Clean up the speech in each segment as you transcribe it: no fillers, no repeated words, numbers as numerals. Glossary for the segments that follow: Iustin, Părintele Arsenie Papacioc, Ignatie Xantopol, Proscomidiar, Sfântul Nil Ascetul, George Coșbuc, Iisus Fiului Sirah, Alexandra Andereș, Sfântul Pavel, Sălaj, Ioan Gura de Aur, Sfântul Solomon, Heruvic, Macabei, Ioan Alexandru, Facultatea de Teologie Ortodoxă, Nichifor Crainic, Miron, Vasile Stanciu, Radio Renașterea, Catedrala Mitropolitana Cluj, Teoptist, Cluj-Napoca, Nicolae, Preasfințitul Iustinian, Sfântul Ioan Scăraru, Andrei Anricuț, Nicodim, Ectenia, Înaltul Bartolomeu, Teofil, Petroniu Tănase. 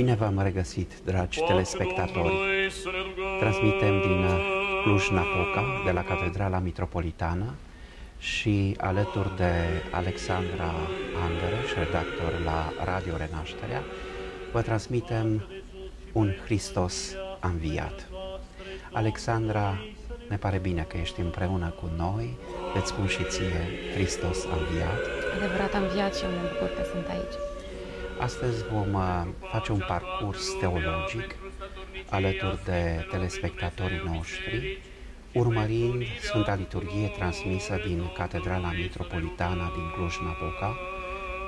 Bine v-am regăsit, dragi telespectatori! Transmitem din Cluj-Napoca, de la Catedrala Mitropolitană și alături de Alexandra Andereș, redactor la Radio Renașterea, vă transmitem un Hristos a înviat. Alexandra, ne pare bine că ești împreună cu noi. Îți spun și ție, Hristos a înviat. Adevărat a înviat și eu mă bucur că sunt aici. Astăzi vom face un parcurs teologic alături de telespectatorii noștri, urmărind Sfânta Liturghie transmisă din Catedrala Mitropolitană din Cluj-Napoca,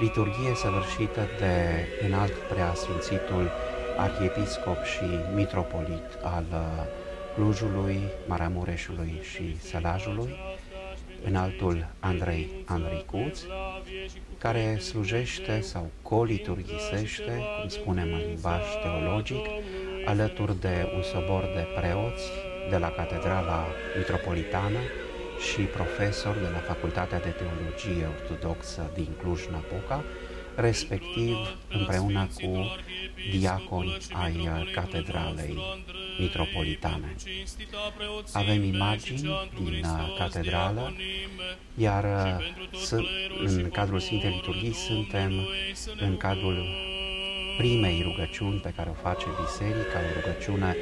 liturghie săvârșită de înalt preasfințitul arhiepiscop și mitropolit al Clujului, Maramureșului și Sălajului, înaltul Andrei Anricuț, care slujește sau coliturghisește, cum spunem în limbaj teologic, alături de un sobor de preoți de la Catedrala Mitropolitană și profesor de la Facultatea de Teologie Ortodoxă din Cluj-Napoca, respectiv împreună cu diaconi ai Catedralei Mitropolitane. Avem imagini din catedrală, iar în cadrul Sfintei Liturghii suntem în cadrul primei rugăciuni pe care o face biserica, o rugăciune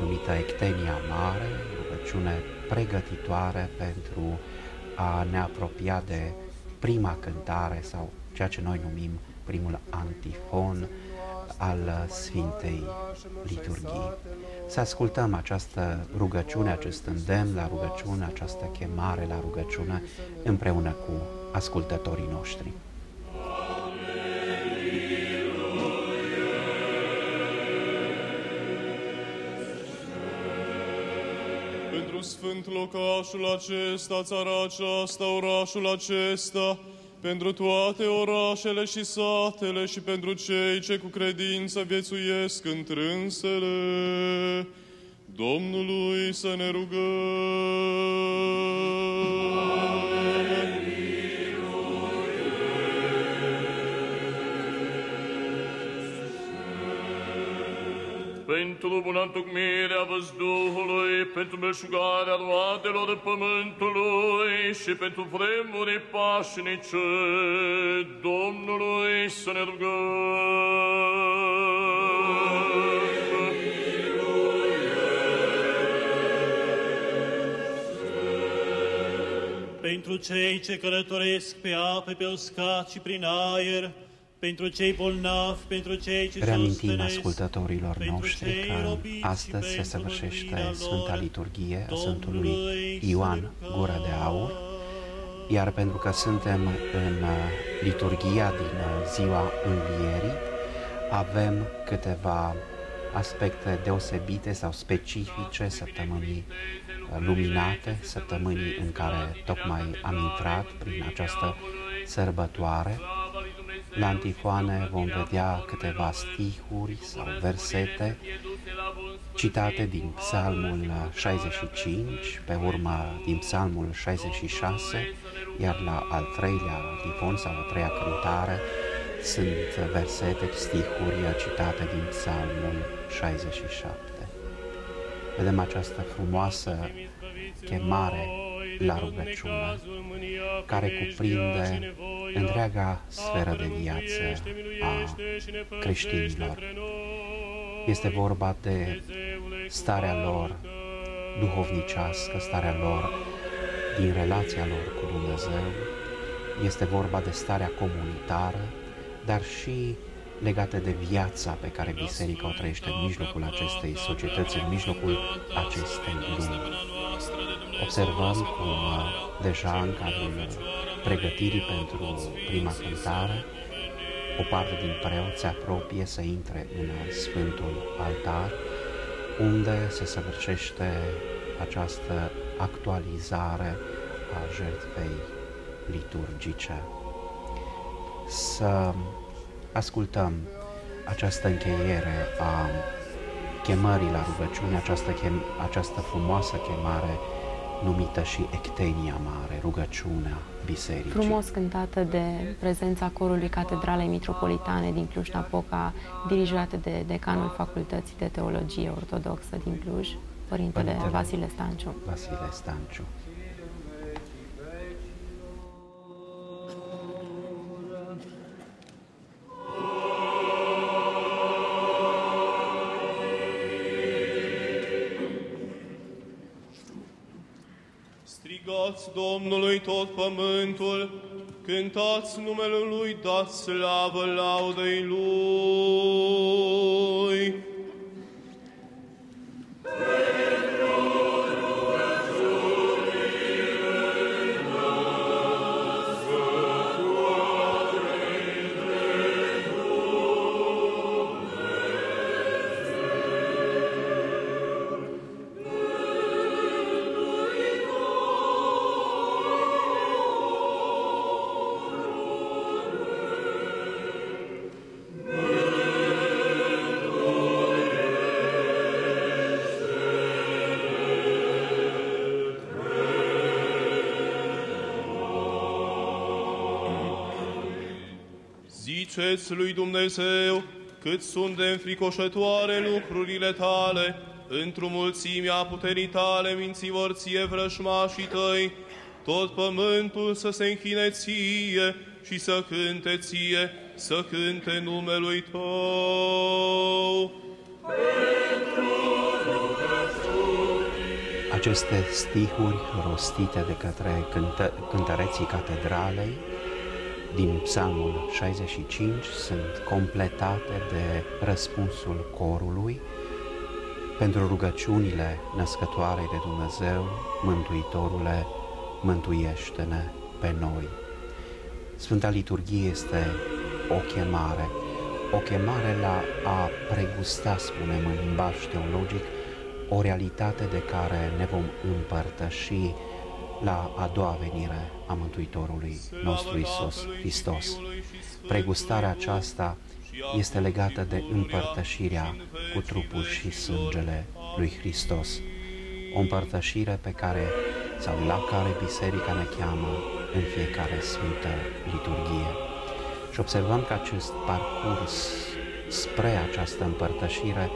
numită Ectenia Mare, rugăciune pregătitoare pentru a ne apropia de prima cântare sau ceea ce noi numim primul antifon al Sfintei Liturghii. Să ascultăm această rugăciune, acest îndemn la rugăciune, această chemare la rugăciune împreună cu ascultătorii noștri. Pentru sfânt locașul acesta, țara aceasta, orașul acesta, pentru toate orașele și satele și pentru cei ce cu credință viețuiesc întrânsele, Domnului să ne rugăm. Amen. Pentru bunătocmirea văzduhului, pentru meșugarea roadelor pământului și pentru vremuri pașnice, Domnului să ne rugăm. Pentru cei ce călătoresc pe ape, pe uscat și prin aer, pentru cei bolnavi, pentru cei ce reamintim ascultătorilor noștri că astăzi se săvârșește Sfânta Liturghie a Sfântului Ioan Gura de Aur, iar pentru că suntem în liturghia din ziua Învierii, avem câteva aspecte deosebite sau specifice săptămânii luminate, săptămânii în care tocmai am intrat prin această sărbătoare. La antifoane vom vedea câteva stihuri sau versete citate din Psalmul 65, pe urmă din Psalmul 66, iar la al treilea antifon sau a treia cântare sunt versete, stihuri citate din Psalmul 67. Vedem această frumoasă chemare la rugăciune, care cuprinde întreaga sferă de viață a creștinilor. Este vorba de starea lor duhovnicească, starea lor din relația lor cu Dumnezeu, este vorba de starea comunitară, dar și legată de viața pe care biserica o trăiește în mijlocul acestei societăți, în mijlocul acestei lumi. Observăm cum deja în cadrul pregătirii pentru prima cântare, o parte din preoți se apropie să intre în Sfântul Altar, unde se săvârșește această actualizare a jertfei liturgice. Să ascultăm această încheiere a chemării la rugăciune, această frumoasă chemare numită și ectenia mare, rugăciunea bisericii. Frumos cântată de prezența corului Catedralei Mitropolitane din Cluj-Napoca, dirijată de decanul Facultății de Teologie Ortodoxă din Cluj, Părintele Vasile Stanciu. Dați Domnului tot pământul, cântați numele Lui, dați slavă laudei Lui. Ziceți lui Dumnezeu cât sunt de înfricoșătoare lucrurile tale, într-o mulțime a puterii tale minților ție vrășmașii tăi, tot pământul să se închine ție și să cânte ție, să cânte numelui tău. Aceste stihuri rostite de către cântăreții catedralei din Psalmul 65 sunt completate de răspunsul corului pentru rugăciunile născătoarei de Dumnezeu, Mântuitorule, mântuiește-ne pe noi. Sfânta Liturghie este o chemare la a pregusta, spunem în limbaj teologic, o realitate de care ne vom împărtăși la a doua venire a Mântuitorului nostru Iisus Hristos. Pregustarea aceasta este legată de împărtășirea cu trupul și sângele lui Hristos, o împărtășire pe care sau la care Biserica ne cheamă în fiecare Sfântă Liturghie. Și observăm că acest parcurs spre această împărtășire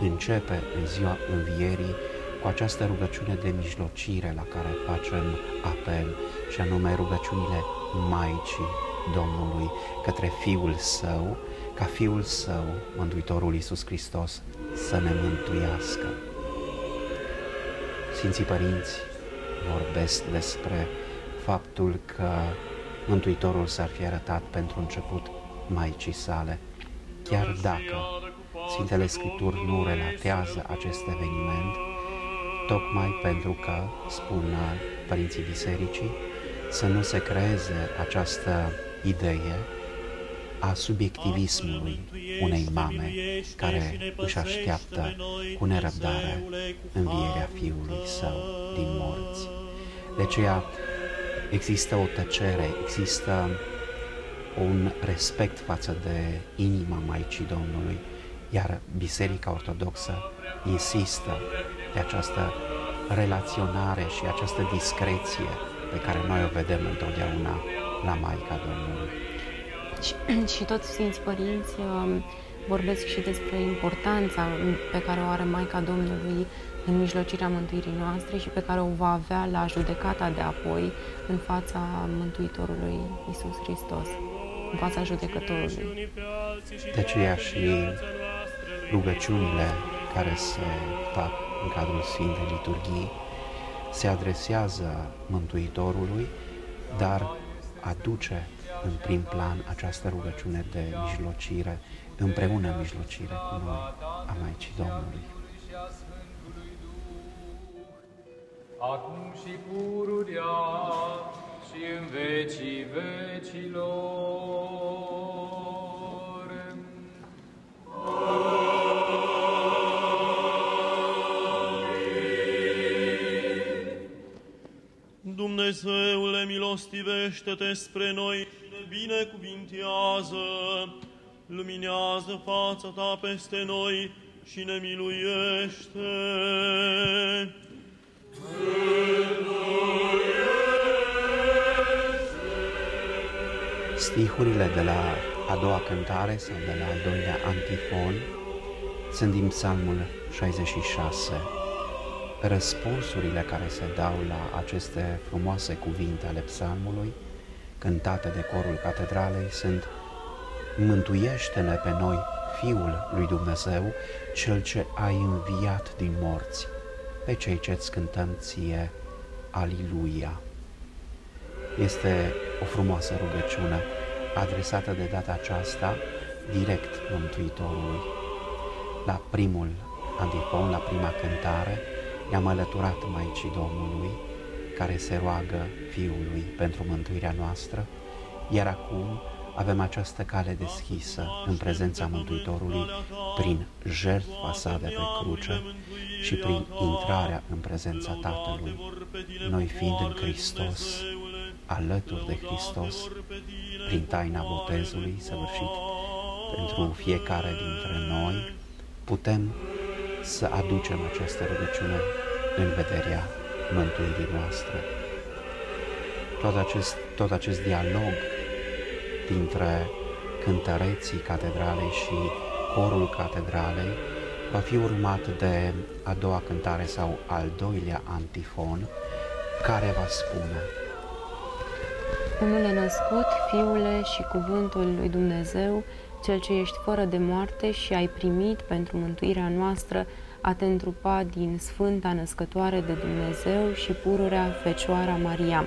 începe în ziua Învierii cu această rugăciune de mijlocire la care facem apel, și anume rugăciunile Maicii Domnului către Fiul Său, ca Fiul Său, Mântuitorul Iisus Hristos, să ne mântuiască. Sfinții Părinți vorbesc despre faptul că Mântuitorul s-ar fi arătat pentru început Maicii sale, chiar dacă Sfintele Scripturi nu relatează acest eveniment, tocmai pentru că, spun părinții bisericii, să nu se creeze această idee a subiectivismului unei mame care își așteaptă cu nerăbdare învierea Fiului Său din morți. De aceea există o tăcere, există un respect față de inima Maicii Domnului, iar Biserica Ortodoxă insistă pe această relaționare și această discreție pe care noi o vedem întotdeauna la Maica Domnului. Și toți Sfinții Părinți vorbesc și despre importanța pe care o are Maica Domnului în mijlocirea mântuirii noastre și pe care o va avea la judecata de apoi în fața Mântuitorului Iisus Hristos, în fața judecătorului. De aceea și rugăciunile care se fac în cadrul Sfintei Liturghii se adresează Mântuitorului, dar aduce în prim plan această rugăciune de mijlocire, împreună mijlocire cu noi, a Maicii Domnului. Acum și pururea și în vecii vecilor. Dumnezeule, milostivește-te spre noi și ne binecuvintează, luminează fața ta peste noi și ne miluiește. Stihurile de la a doua cântare sau de la al doilea antifon sunt din Psalmul 66. Răspunsurile care se dau la aceste frumoase cuvinte ale psalmului, cântate de corul catedralei, sunt: Mântuiește-ne pe noi, Fiul lui Dumnezeu, Cel ce ai înviat din morți, pe cei ce-ți cântăm ție, Aliluia. Este o frumoasă rugăciune, adresată de data aceasta direct Mântuitorului. La primul antifon, la prima cântare, i-am alăturat Maicii Domnului, care se roagă Fiului pentru mântuirea noastră, iar acum avem această cale deschisă în prezența Mântuitorului prin jertfa sa de pe cruce și prin intrarea în prezența Tatălui, noi fiind în Hristos, alături de Hristos, prin taina botezului săvârșit pentru fiecare dintre noi, putem să aducem această rugăciune în vederea mântuirii noastre. Tot acest dialog dintre cântăreții catedralei și corul catedralei va fi urmat de a doua cântare sau al doilea antifon, care va spune: Omule născut, Fiule și Cuvântul lui Dumnezeu, Cel ce ești fără de moarte și ai primit pentru mântuirea noastră a te întrupa din Sfânta Născătoare de Dumnezeu și pururea Fecioara Maria,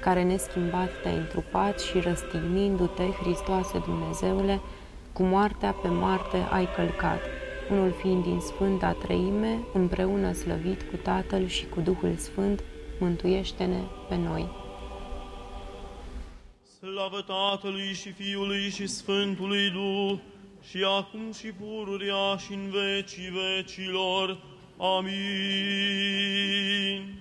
care neschimbat te-ai întrupat și răstignindu-te, Hristoase Dumnezeule, cu moartea pe moarte ai călcat, unul fiind din Sfânta Treime, împreună slăvit cu Tatăl și cu Duhul Sfânt, mântuiește-ne pe noi. Slavă Tatălui și Fiului și Sfântului Duh, și acum și pururea și în vecii vecilor. Amin.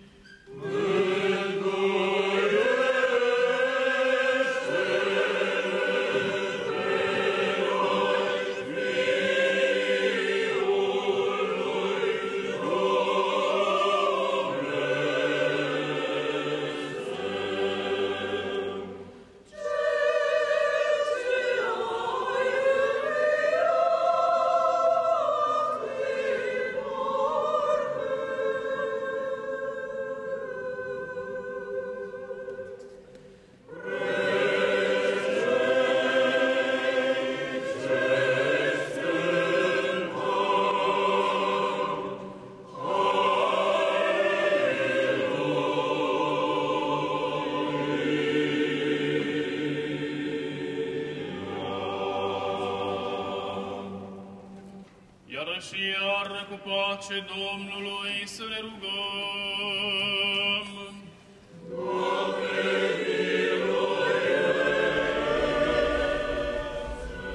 Pace Domnului să ne rugăm.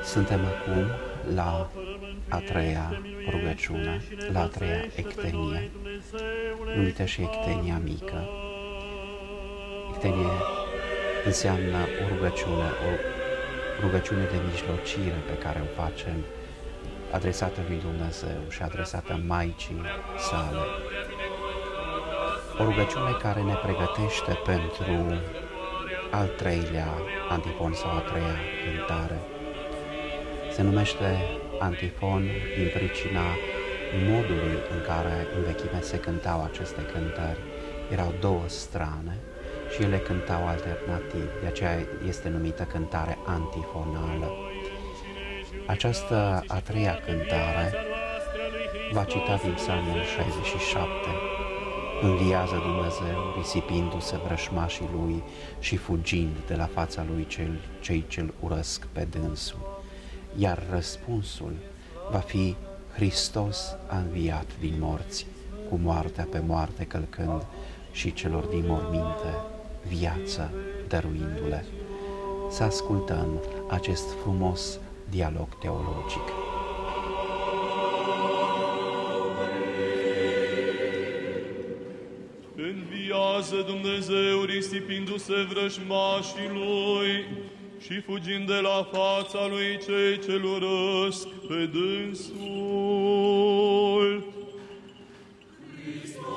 Suntem acum la a treia rugăciune, la a treia ectenie, numită și ectenia mică. Ectenie înseamnă o rugăciune de mijlocire pe care o facem adresată lui Dumnezeu și adresată Maicii sale. O rugăciune care ne pregătește pentru al treilea antifon sau a treia cântare. Se numește antifon din pricina modului în care în vechime se cântau aceste cântări. Erau două strane și ele cântau alternativ, de aceea este numită cântare antifonală. Această a treia cântare va cita din Psalmul 67. Înviază Dumnezeu, risipindu-se vrășmașii lui și fugind de la fața lui cei ce-l urăsc pe dânsul. Iar răspunsul va fi: Hristos a înviat din morți, cu moartea pe moarte călcând și celor din morminte viață dăruindu-le. Să ascultăm acest frumos dialog teologic. Înviază Dumnezeu, risipindu-se vrăjmașii lui și fugind de la fața lui cei ce-l urăsc pe dânsul. Hristos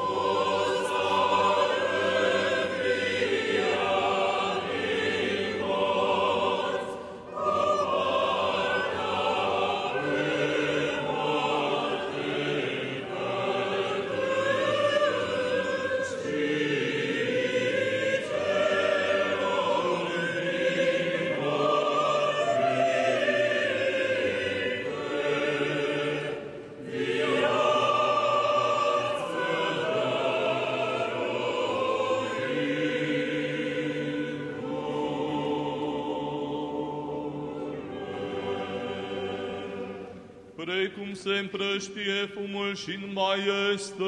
precum se împrăștie fumul și-n mai este,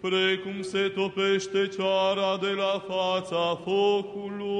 precum se topește ceara de la fața focului.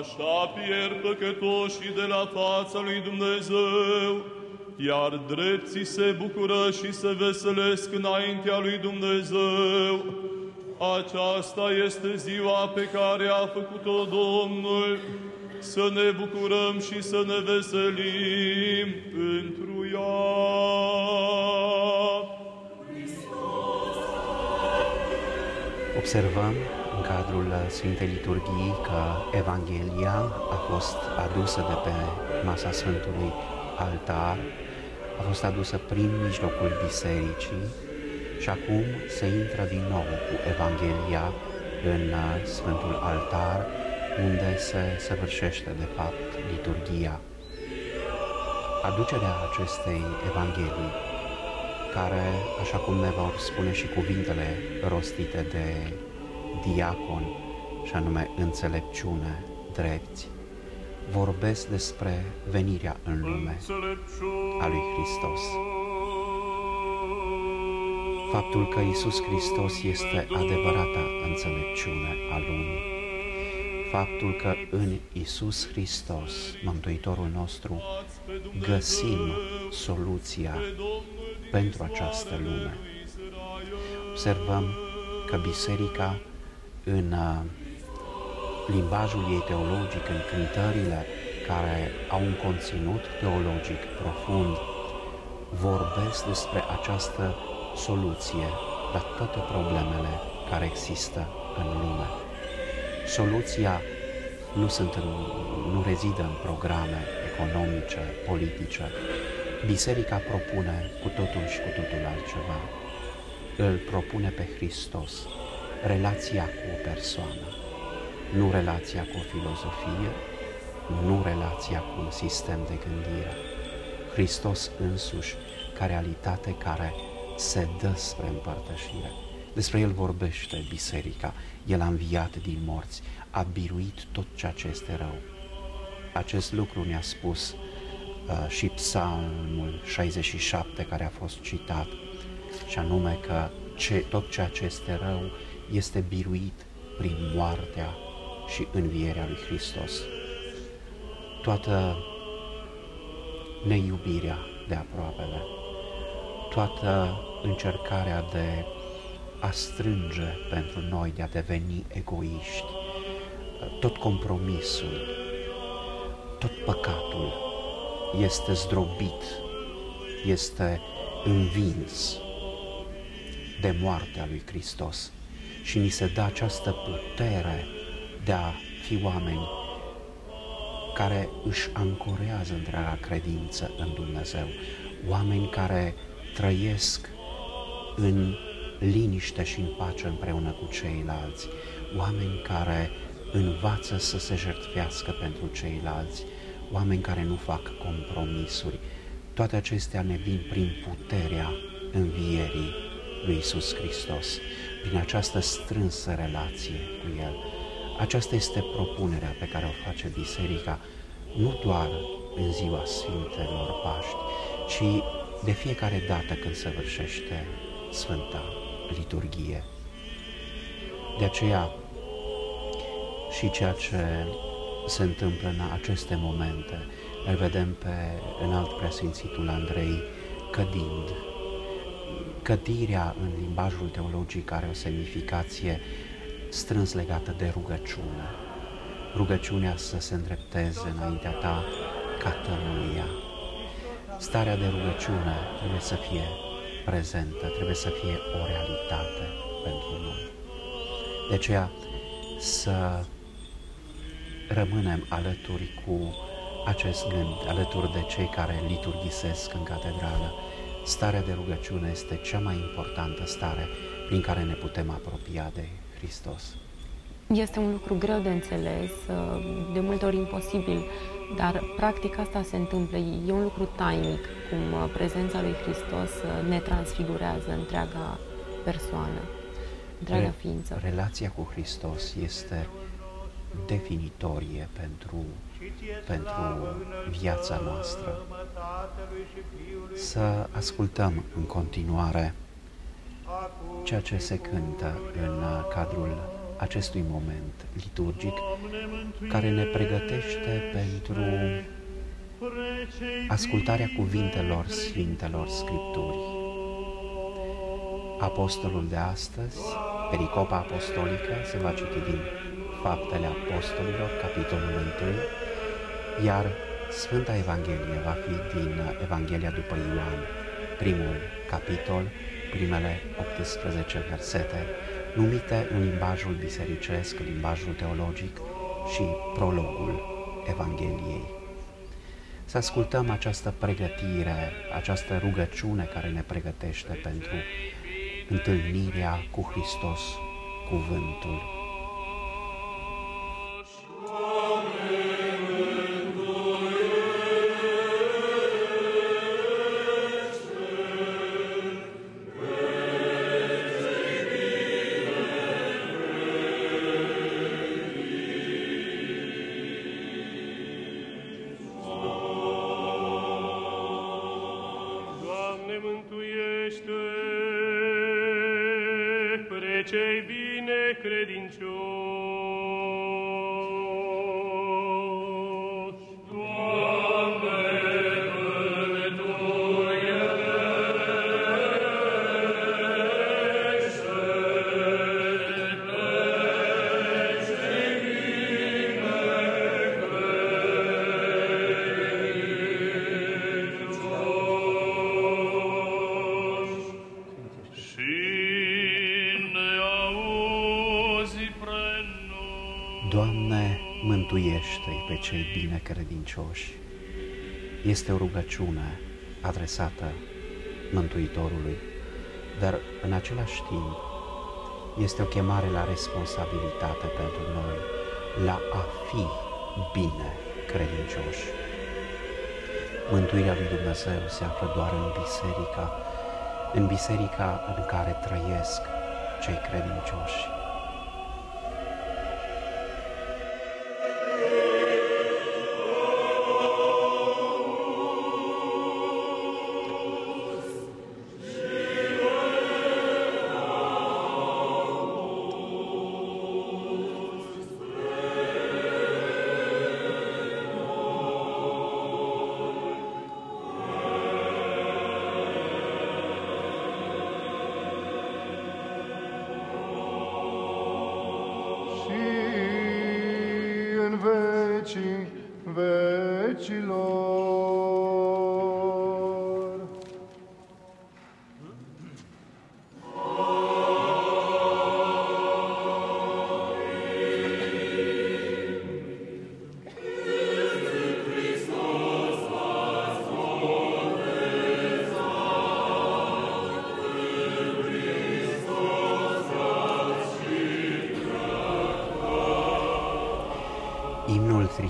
Așa pierd păcătoșii de la fața lui Dumnezeu, iar drepții se bucură și se veselesc înaintea lui Dumnezeu. Aceasta este ziua pe care a făcut-o Domnul, să ne bucurăm și să ne veselim întru ea. Observăm în cadrul Sfintei Liturghii că Evanghelia a fost adusă de pe masa Sfântului Altar, a fost adusă prin mijlocul bisericii și acum se intră din nou cu Evanghelia în Sfântul Altar, unde se săvârșește de fapt liturghia. Aducerea acestei Evanghelii, care, așa cum ne vor spune și cuvintele rostite de diacon, și anume înțelepciune, drepți, vorbesc despre venirea în lume a lui Hristos. Faptul că Iisus Hristos este adevărata înțelepciune a lumii, faptul că în Iisus Hristos, Mântuitorul nostru, găsim soluția pentru această lume. Observăm că biserica, în limbajul ei teologic, în cântările care au un conținut teologic profund, vorbesc despre această soluție la toate problemele care există în lume. Soluția nu rezidă în programe economice, politice. Biserica propune cu totul și cu totul altceva. Îl propune pe Hristos, relația cu o persoană, nu relația cu o filozofie, nu relația cu un sistem de gândire. Hristos însuși, ca realitate care se dă spre împărtășire. Despre El vorbește biserica. El a înviat din morți, a biruit tot ceea ce este rău. Acest lucru ne-a spus și Psalmul 67, care a fost citat, și anume că tot ceea ce este rău este biruit prin moartea și învierea lui Hristos. Toată neiubirea de aproapele, toată încercarea de a strânge pentru noi, de a deveni egoiști, tot compromisul, tot păcatul este zdrobit, este învins de moartea lui Hristos și ni se dă această putere de a fi oameni care își ancorează întreaga credință în Dumnezeu, oameni care trăiesc în liniște și în pace împreună cu ceilalți, oameni care învață să se jertfească pentru ceilalți, oameni care nu fac compromisuri. Toate acestea ne vin prin puterea învierii lui Iisus Hristos, prin această strânsă relație cu El. Aceasta este propunerea pe care o face biserica, nu doar în ziua Sfintelor Paști, ci de fiecare dată când săvârșește Sfânta Liturghie. De aceea și ceea ce se întâmplă în aceste momente, îl vedem pe înalt preasfințitul Andrei cădind. Cădirea în limbajul teologic are o semnificație strâns legată de rugăciune. Rugăciunea să se îndrepteze înaintea ta ca tămâia. starea de rugăciune trebuie să fie prezentă, trebuie să fie o realitate pentru noi. De aceea să rămânem alături cu acest gând, alături de cei care liturghisesc în catedrală. Starea de rugăciune este cea mai importantă stare prin care ne putem apropia de Hristos. Este un lucru greu de înțeles, de multe ori imposibil, dar practic asta se întâmplă. E un lucru tainic, cum prezența lui Hristos ne transfigurează întreaga persoană, întreaga ființă. Relația cu Hristos este definitorie pentru viața noastră. Să ascultăm în continuare ceea ce se cântă în cadrul acestui moment liturgic care ne pregătește pentru ascultarea cuvintelor Sfintelor Scripturi. Apostolul de astăzi, pericopa apostolică, se va citi din Faptele Apostolilor, capitolul 1, iar Sfânta Evanghelie va fi din Evanghelia după Ioan, primul capitol, primele 18 versete, numite în limbajul bisericesc, în limbajul teologic, și prologul Evangheliei. Să ascultăm această pregătire, această rugăciune care ne pregătește pentru întâlnirea cu Hristos, cuvântul. Pe cei binecredincioși. Este o rugăciune adresată Mântuitorului, dar în același timp este o chemare la responsabilitate pentru noi, la a fi binecredincioși. Mântuirea lui Dumnezeu se află doar în biserica, în care trăiesc cei credincioși.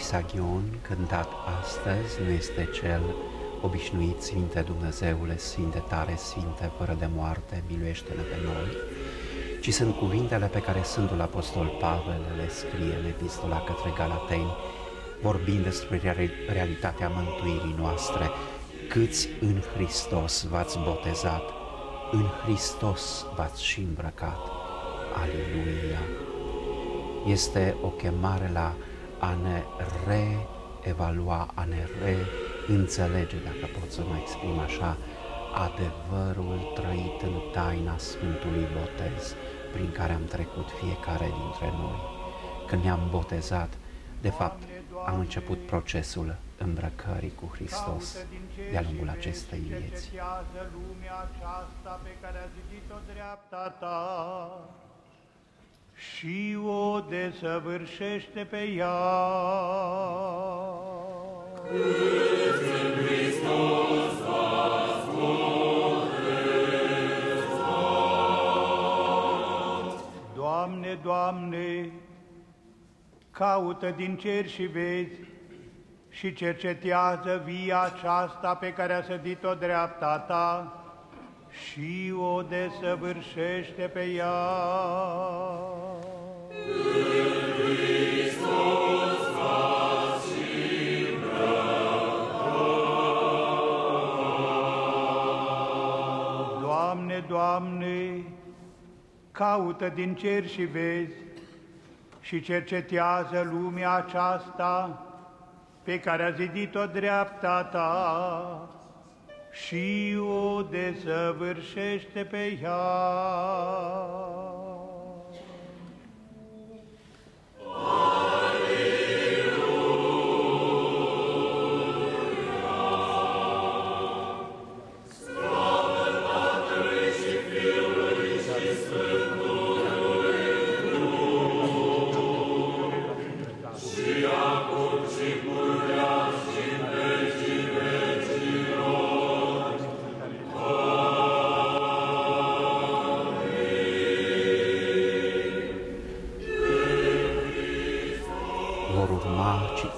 Saghion, cântat astăzi, nu este cel obișnuit: Sfinte Dumnezeule, Sfinte tare, Sfinte fără de moarte, miluiește-ne pe noi, ci sunt cuvintele pe care Sfântul Apostol Pavel le scrie în epistola către Galateni, vorbind despre realitatea mântuirii noastre. Câți în Hristos v-ați botezat, în Hristos v-ați și îmbrăcat. Aleluia! Este o chemare la a ne reevalua, a ne reînțelege, dacă pot să mă exprim așa, adevărul trăit în taina Sfântului Botez prin care am trecut fiecare dintre noi. Când ne-am botezat, de fapt, am început procesul îmbrăcării cu Hristos de-a lungul acestei vieți. Și o desăvârșește pe ea. Cât în Hristos v-ați botezat. Doamne, Doamne, caută din cer și vezi și cercetează via aceasta pe care a sădit-o dreapta ta și o desăvârșește pe ea. Doamne, Doamne, caută din cer și vezi și cercetează lumea aceasta pe care a zidit-o dreapta ta și o desăvârșește pe ea.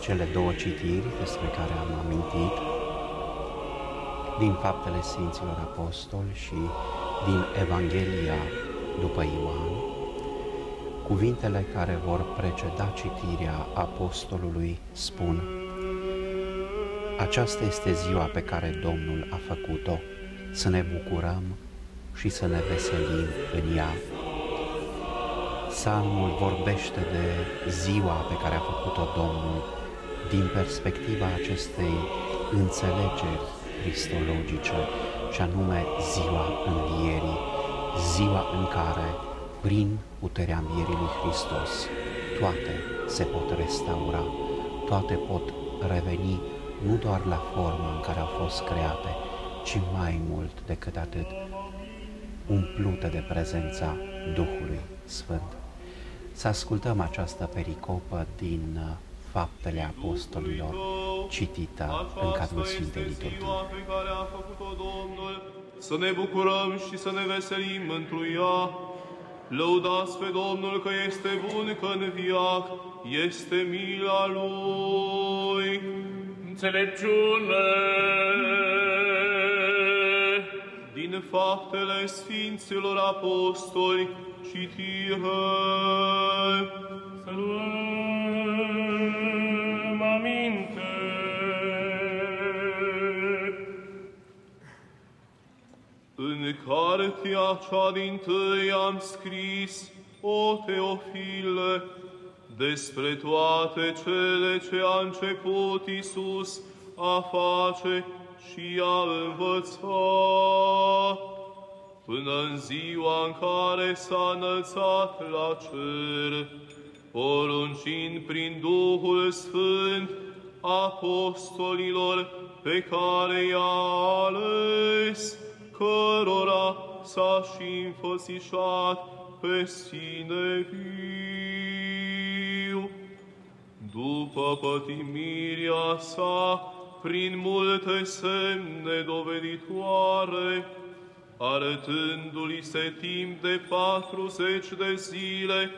Cele două citiri despre care am amintit din Faptele Sfinților Apostoli și din Evanghelia după Ioan, cuvintele care vor preceda citirea Apostolului spun: aceasta este ziua pe care Domnul a făcut-o, să ne bucurăm și să ne veselim în ea. Psalmul vorbește de ziua pe care a făcut-o Domnul din perspectiva acestei înțelegeri cristologice, și anume ziua învierii, ziua în care, prin puterea învierii lui Hristos, toate se pot restaura, toate pot reveni nu doar la forma în care au fost create, ci mai mult decât atât, umplute de prezența Duhului Sfânt. Să ascultăm această pericopă din Faptele Apostolilor, citită în cadrul Sfintei Liturghii. Să ne bucurăm și să ne veselim întru ea. Lăudați pe Domnul că este bun, că în viac este mila Lui. Înțelepciune din Faptele Sfinților Apostoli, citire. Să luăm aminte. În cartea cea dintâi am scris, o Teofile, despre toate cele ce a început Iisus a face și a învățat, până în ziua în care s-a înălțat la cer, poruncind prin Duhul Sfânt apostolilor pe care i-a ales, cărora s-a și înfățișat pe sine viu. După pătimirea sa, prin multe semne doveditoare, arătându-li se timp de 40 de zile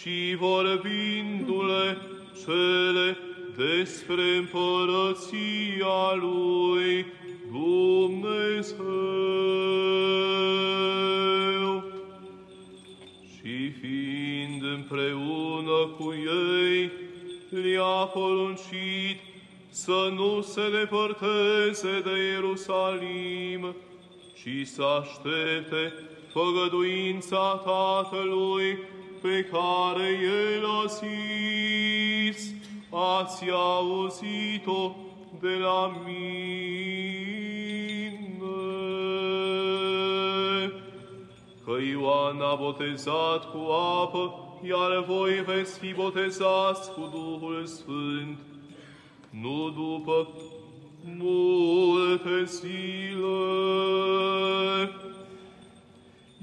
și vorbindu-le cele despre împărăția lui Dumnezeu. Și fiind împreună cu ei, le-a poruncit să nu se depărteze de Ierusalim, ci să aștepte făgăduința Tatălui pe care El a zis: ați auzit-o de la mine. Că Ioan a botezat cu apă, iar voi veți fi botezați cu Duhul Sfânt. nu după multe sile.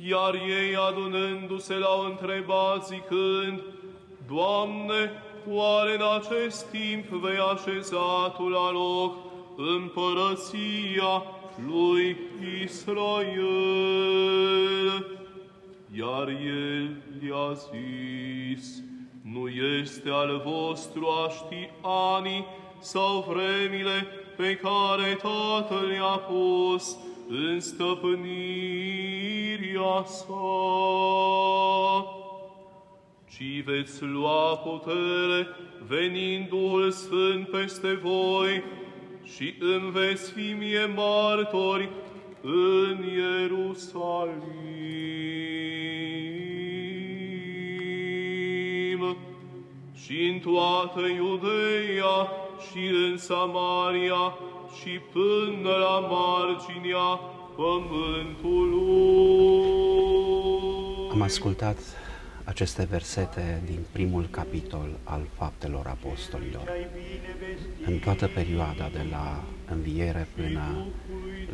Iar ei, adunându-se, l-au întrebat zicând: Doamne, oare în acest timp vei așeza Tu la loc împărăția lui Israel? Iar el i-a zis: Nu este al vostru a ști anii sau vremile pe care Tatăl le-a pus în stăpânirea sa, ci veți lua putere venind Duhul Sfânt peste voi și îmi veți fi mie martori în Ierusalim și în toată Iudeia și în Samaria și până la marginea pământului. Am ascultat aceste versete din primul capitol al Faptelor Apostolilor. În toată perioada de la înviere până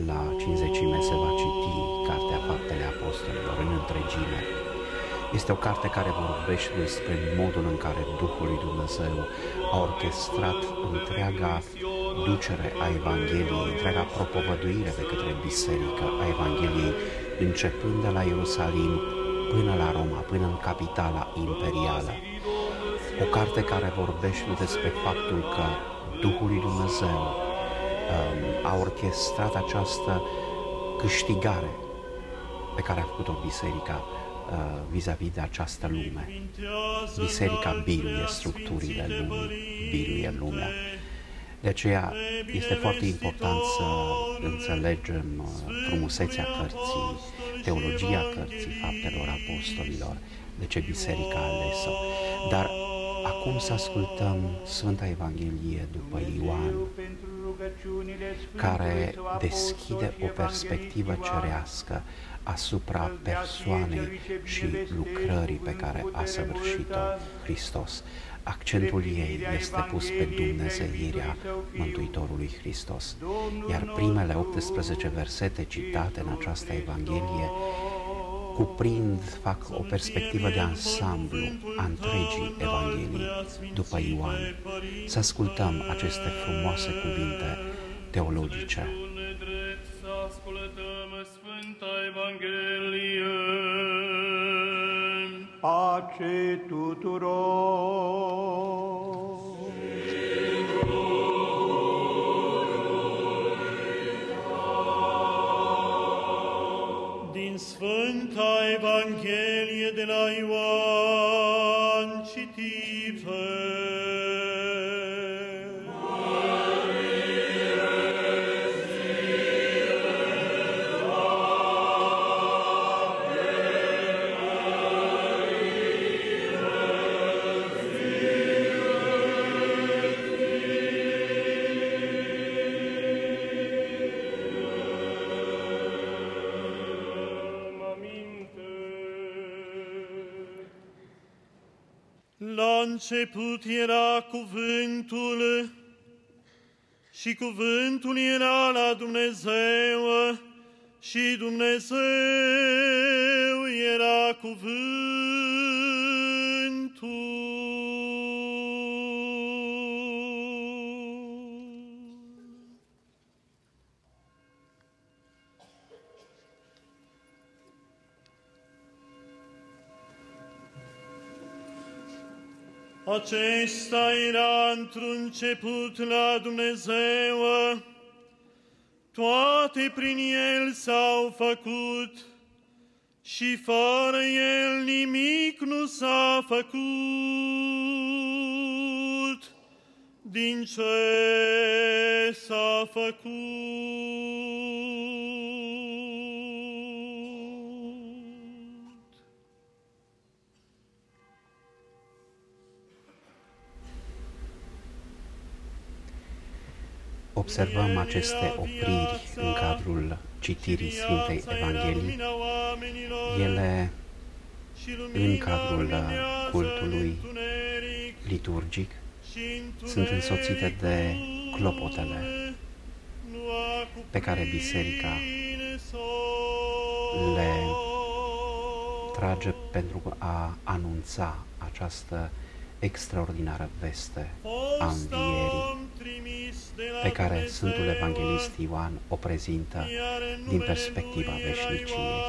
la Cincizecime se va citi cartea Faptele Apostolilor în întregime. Este o carte care vorbește despre modul în care Duhul lui Dumnezeu a orchestrat întreaga ducere a Evangheliei, întreaga propovăduire de către biserică a Evangheliei, începând de la Ierusalim până la Roma, până în capitala imperială. O carte care vorbește despre faptul că Duhul lui Dumnezeu a orchestrat această câștigare pe care a făcut-o biserica vis-a-vis de această lume. Biserica biruie structurile lumii, biruie lumea. De aceea este foarte important să înțelegem frumusețea cărții, teologia cărții Faptelor Apostolilor, de ce biserica a ales-o. Dar acum să ascultăm Sfânta Evanghelie după Ioan, care deschide o perspectivă cerească asupra persoanei și lucrării pe care a săvârșit-o Hristos. Accentul ei este pus pe dumnezeirea Mântuitorului Hristos. Iar primele 18 versete citate în această Evanghelie fac o perspectivă de ansamblu a întregii Evanghelii după Ioan. Să ascultăm aceste frumoase cuvinte teologice. Pace tuturor! Din Sfânta Evanghelie de la Ioan citită. La început era cuvântul și cuvântul era la Dumnezeu și Dumnezeu era cuvântul. Acesta era într-un început la Dumnezeu, toate prin El s-au făcut și fără El nimic nu s-a făcut din ce s-a făcut. Observăm aceste opriri în cadrul citirii Sfintei Evanghelii. Ele, în cadrul cultului liturgic, sunt însoțite de clopotele pe care biserica le trage pentru a anunța această extraordinară veste a învierii pe care Sfântul Evanghelist Ioan o prezintă din perspectiva veșniciei.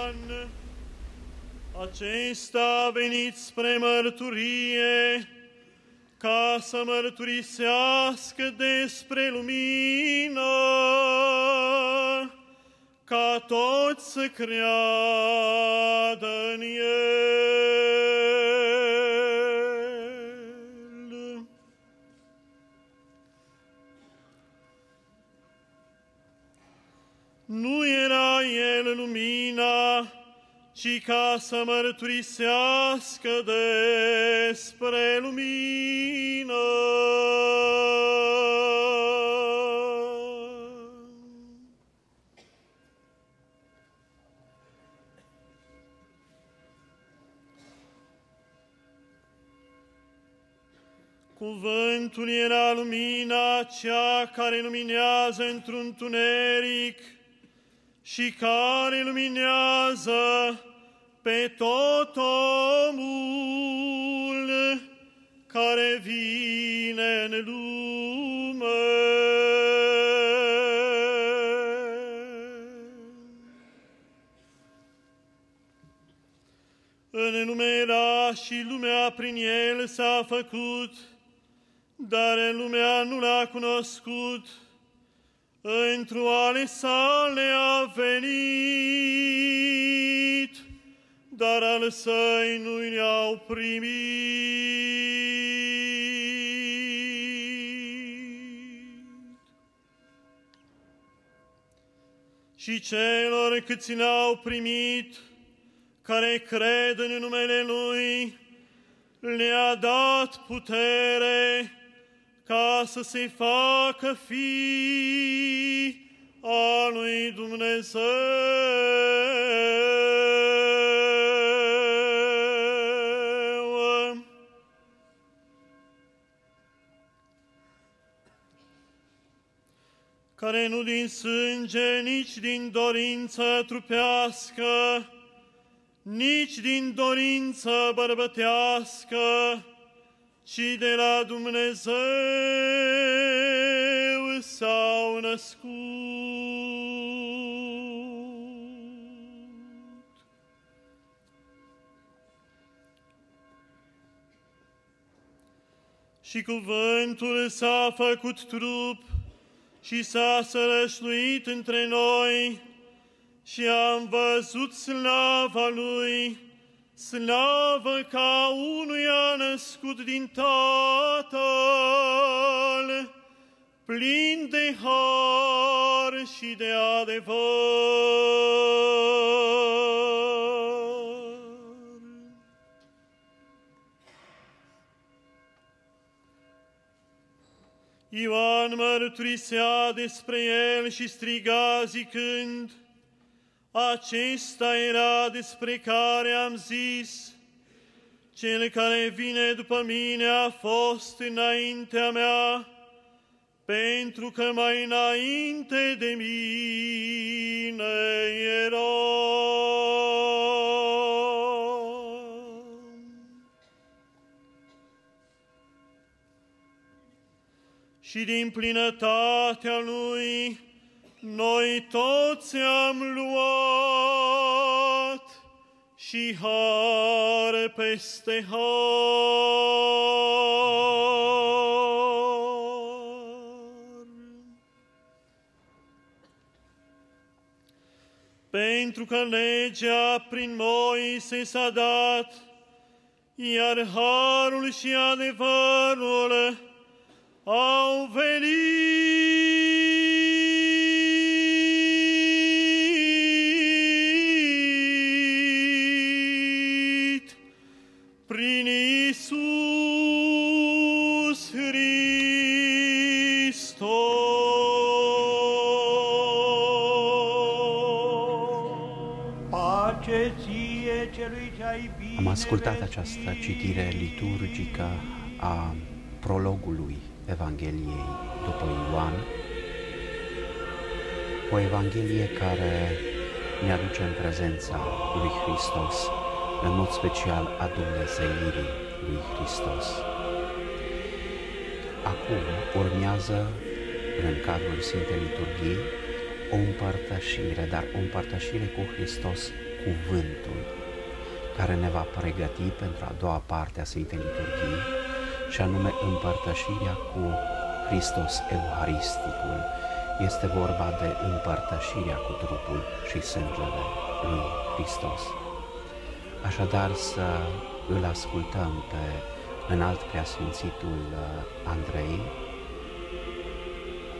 Acesta a venit spre mărturie, ca să mărturisească despre lumină, ca toți să creadă în El. Nu era El lumina, ci ca să mărturisească despre lumină. Cuvântul era lumina cea care luminează într-un tuneric și care luminează pe tot omul care vine în lume. În lume era și lumea prin El s-a făcut, dar lumea nu l-a cunoscut. Întru ale sale a venit, dar ale săi nu i-au primit. Și celor câți l-au primit, care cred în numele Lui, le-a dat putere ca să se facă fii a lui Dumnezeu. Care nu din sânge, nici din dorință trupească, nici din dorință bărbătească, ci de la Dumnezeu s-au născut. Și cuvântul s-a făcut trup și s-a sărășluit între noi și am văzut slava Lui, slavă ca unuia născut din Tatăl, plin de har și de adevăr. Ioan mărturisea despre El și striga zicând: acesta era despre care am zis: Cel care vine după mine a fost înaintea mea, pentru că mai înainte de mine era. Și din plinătatea Lui noi toți am luat și har peste har. Pentru că legea prin Moise s-a dat, iar harul și adevărul au venit. Am ascultat această citire liturgică a prologului Evangheliei după Ioan, o Evanghelie care ne aduce în prezența lui Hristos, în mod special a dumnezeirii lui Hristos. Acum urmează, în cadrul Sfintei Liturghii, o împărtășire, dar o împărtășire cu Hristos, cuvântul, care ne va pregăti pentru a doua parte a Sfintei Liturghii, și anume împărtășirea cu Hristos Euharisticul. Este vorba de împărtășirea cu trupul și sângele lui Hristos. Așadar să îl ascultăm pe înalt preasfințitul Andrei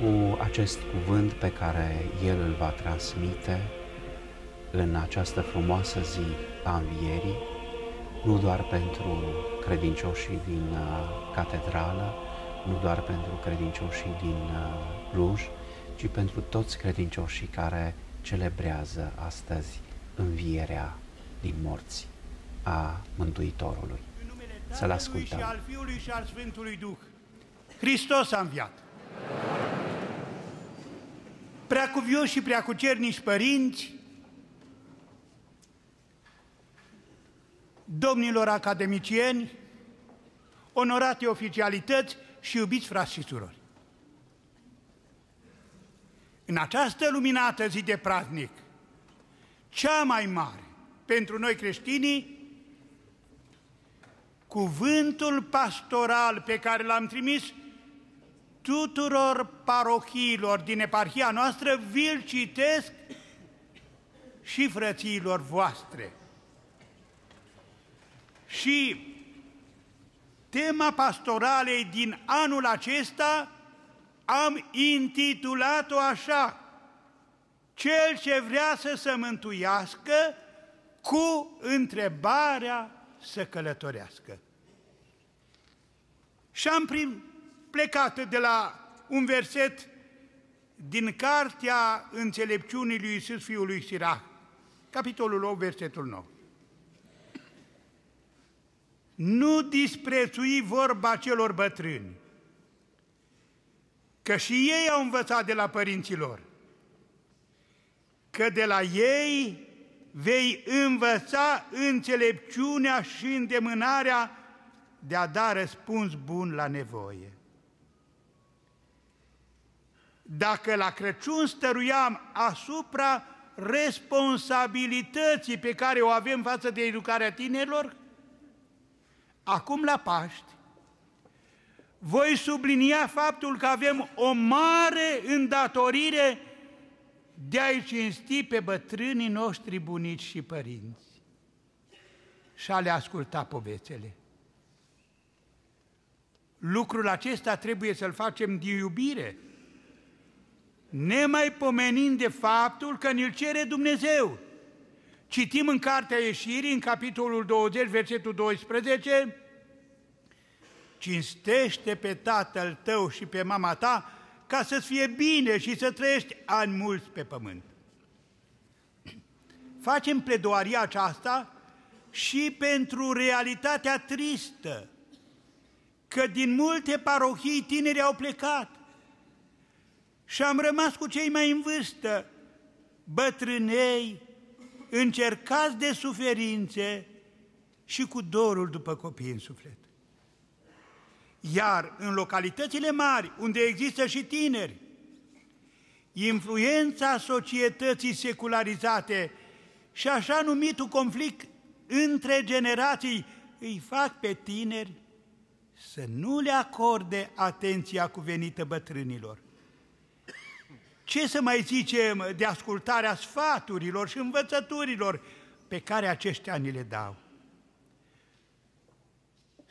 cu acest cuvânt pe care el îl va transmite în această frumoasă zi a Învierii, nu doar pentru credincioșii din catedrală, nu doar pentru credincioșii din Cluj, ci pentru toți credincioșii care celebrează astăzi Învierea din morți a Mântuitorului. Să-L ascultăm. Și al Fiului și al Sfântului Duh. Hristos a înviat! Preacuvioși și preacucernici părinți, domnilor academicieni, onorate oficialități și iubiți frați și surori. În această luminată zi de praznic, cea mai mare pentru noi creștinii, cuvântul pastoral pe care l-am trimis tuturor parohiilor din eparhia noastră, vi-l citesc și frățiilor voastre. Și tema pastoralei din anul acesta am intitulat-o așa: Cel ce vrea să se mântuiască, cu întrebarea să călătorească. Și am plecat de la un verset din Cartea Înțelepciunii lui Iisus Fiului Sirah, capitolul 8, versetul 9. Nu disprețui vorba celor bătrâni, că și ei au învățat de la părinților, că de la ei vei învăța înțelepciunea și îndemânarea de a da răspuns bun la nevoie. Dacă la Crăciun stăruiam asupra responsabilității pe care o avem față de educarea tinerilor, acum la Paști voi sublinia faptul că avem o mare îndatorire de a-i cinsti pe bătrânii noștri bunici și părinți și a le asculta povețele. Lucrul acesta trebuie să-l facem din iubire, nemaipomenind de faptul că ne-l cere Dumnezeu. Citim în Cartea Ieșirii, în capitolul 20, versetul 12, cinstește pe tatăl tău și pe mama ta, ca să-ți fie bine și să trăiești ani mulți pe pământ. Facem pledoaria aceasta și pentru realitatea tristă, că din multe parohii tineri au plecat și am rămas cu cei mai în vârstă, bătrânei, încercați de suferințe și cu dorul după copii în suflet. Iar în localitățile mari, unde există și tineri, influența societății secularizate și așa numitul conflict între generații îi fac pe tineri să nu le acorde atenția cuvenită bătrânilor. Ce să mai zicem de ascultarea sfaturilor și învățăturilor pe care aceștia ni le dau?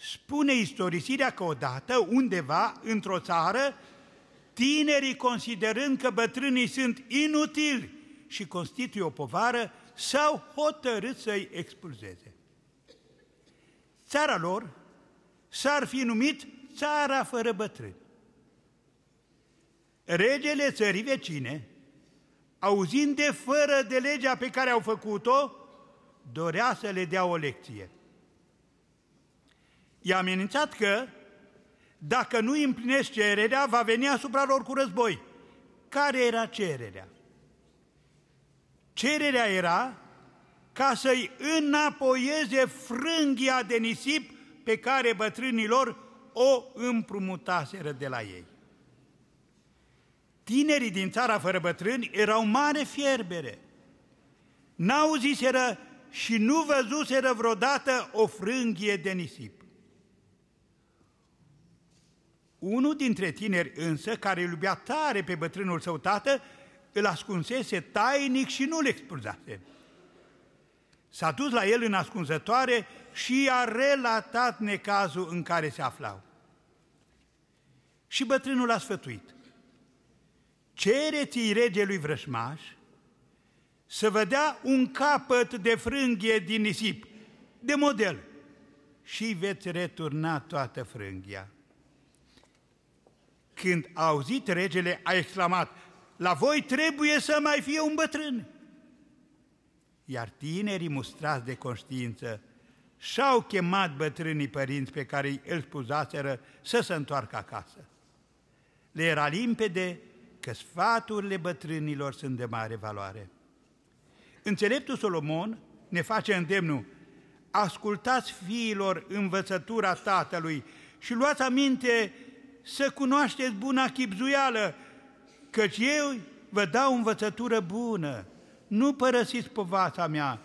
Spune istorisirea că odată, undeva, într-o țară, tinerii, considerând că bătrânii sunt inutili și constituie o povară, s-au hotărât să-i expulzeze. Țara lor s-ar fi numit Țara fără bătrâni. Regele țării vecine, auzind de fără de legea pe care au făcut-o, dorea să le dea o lecție. I-a amenințat că, Dacă nu împlinesc cererea, va veni asupra lor cu război. Care era cererea? Cererea era ca să-i înapoieze frânghia de nisip pe care bătrânilor o împrumutaseră de la ei. Tinerii din țara fără bătrâni erau mare fierbere. N-auziseră și nu văzuseră vreodată o frânghie de nisip. Unul dintre tineri însă, care îl iubea tare pe bătrânul său tată, îl ascunsese tainic și nu-l expulzase. S-a dus la el în ascunzătoare și i-a relatat necazul în care se aflau. Și bătrânul a sfătuit: cereți-i regelui vrășmaș să vă dea un capăt de frânghie din nisip, de model, și veți returna toată frânghia. Când a auzit regele, a exclamat: la voi trebuie să mai fie un bătrân. Iar tinerii mustrați de conștiință și-au chemat bătrânii părinți pe care îi spuzaseră să se întoarcă acasă. Le era limpede că sfaturile bătrânilor sunt de mare valoare. Înțeleptul Solomon ne face îndemnul: ascultați, fiilor, învățătura tatălui și luați aminte să cunoașteți buna chibzuială, căci eu vă dau învățătură bună, nu părăsiți povața mea,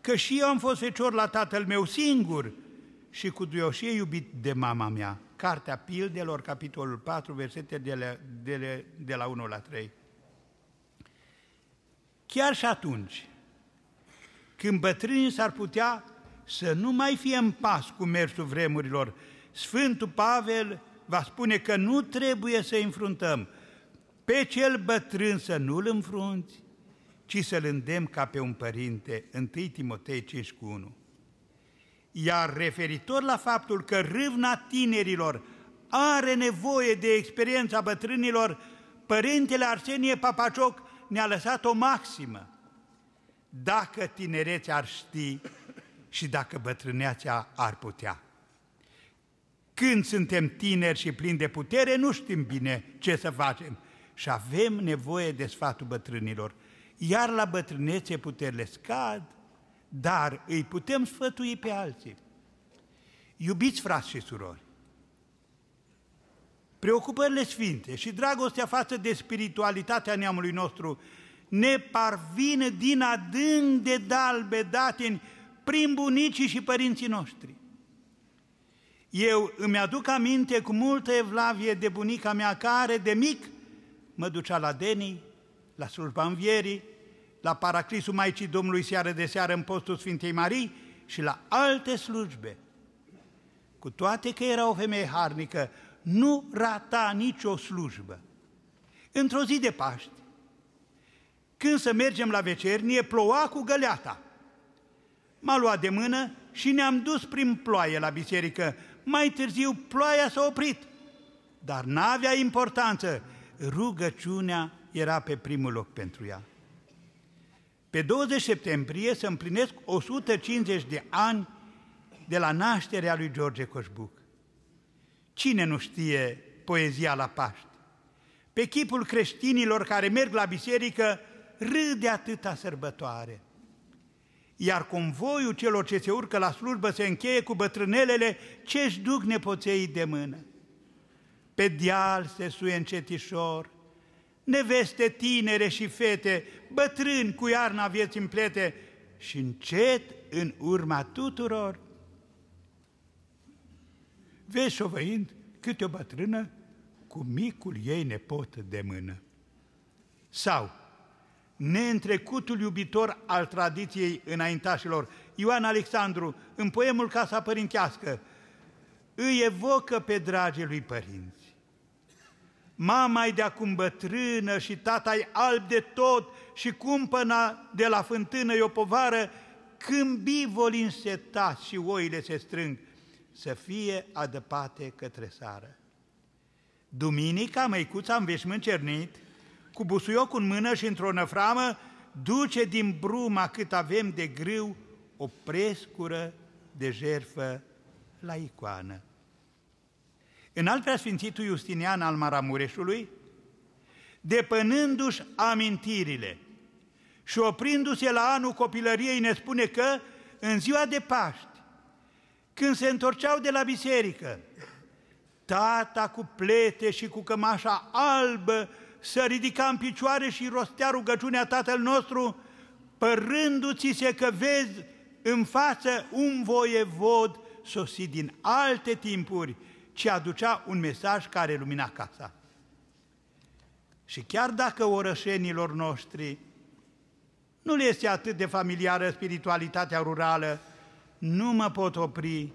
că și eu am fost fecior la tatăl meu singur și cu duioșie iubit de mama mea. Cartea Pildelor, capitolul 4, versete de la 1 la 3. Chiar și atunci când bătrânii s-ar putea să nu mai fie în pas cu mersul vremurilor, Sfântul Pavel va spune că nu trebuie să-i înfruntăm. Pe cel bătrân să nu-l înfrunți, ci să-l îndemn ca pe un părinte, 1 Timotei 5,1. Iar referitor la faptul că râvna tinerilor are nevoie de experiența bătrânilor, Părintele Arsenie Papacioc ne-a lăsat o maximă: dacă tinerețea ar ști și dacă bătrâneața ar putea. Când suntem tineri și plini de putere, nu știm bine ce să facem și avem nevoie de sfatul bătrânilor. Iar la bătrânețe puterile scad, dar îi putem sfătui pe alții. Iubiți frați și surori, preocupările sfinte și dragostea față de spiritualitatea neamului nostru ne parvin din adânc de dalbe datini prin bunicii și părinții noștri. Eu îmi aduc aminte cu multă evlavie de bunica mea care, de mic, mă ducea la Denii, la slujba învierii, la paraclisul Maicii Domnului seară de seară în postul Sfintei Marii și la alte slujbe. Cu toate că era o femeie harnică, nu rata nicio slujbă. Într-o zi de Paști, când să mergem la vecernie, ploua cu găleata. M-a luat de mână și ne-am dus prin ploaie la biserică. Mai târziu ploaia s-a oprit, dar n-avea importanță. Rugăciunea era pe primul loc pentru ea. Pe 20 septembrie se împlinesc 150 de ani de la nașterea lui George Coșbuc. Cine nu știe poezia la Paști? Pe chipul creștinilor care merg la biserică râde atâta sărbătoare. Iar convoiul celor ce se urcă la slujbă se încheie cu bătrânelele ce-și duc nepoței de mână. Pe deal se suie încetișor neveste tinere și fete, bătrâni cu iarna vieții în plete, și încet, în urma tuturor, vezi șovăind câte o bătrână cu micul ei nepot de mână. Sau neîntrecutul iubitor al tradiției înaintașilor, Ioan Alexandru, în poemul Casa Părintească, îi evocă pe dragii lui părinți. Mama-i de-acum bătrână și tata-i alb de tot și cumpăna de la fântână-i o povară, câmbii vor însetați și oile se strâng să fie adăpate către sară. Duminica, măicuța în veșmânt cernit, cu busuiocul în mână și într-o năframă, duce din bruma cât avem de grâu o prescură de jerfă la icoană. înalt preasfințitul Iustinian al Maramureșului, depănându-și amintirile și oprindu-se la anul copilăriei, ne spune că în ziua de Paști, când se întorceau de la biserică, tata cu plete și cu cămașa albă se ridica în picioare și rostea rugăciunea Tatăl nostru, părându-ți-se că vezi în față un voievod sosit din alte timpuri, ci aducea un mesaj care lumina casa. Și chiar dacă orășenilor noștri nu le este atât de familiară spiritualitatea rurală, nu mă pot opri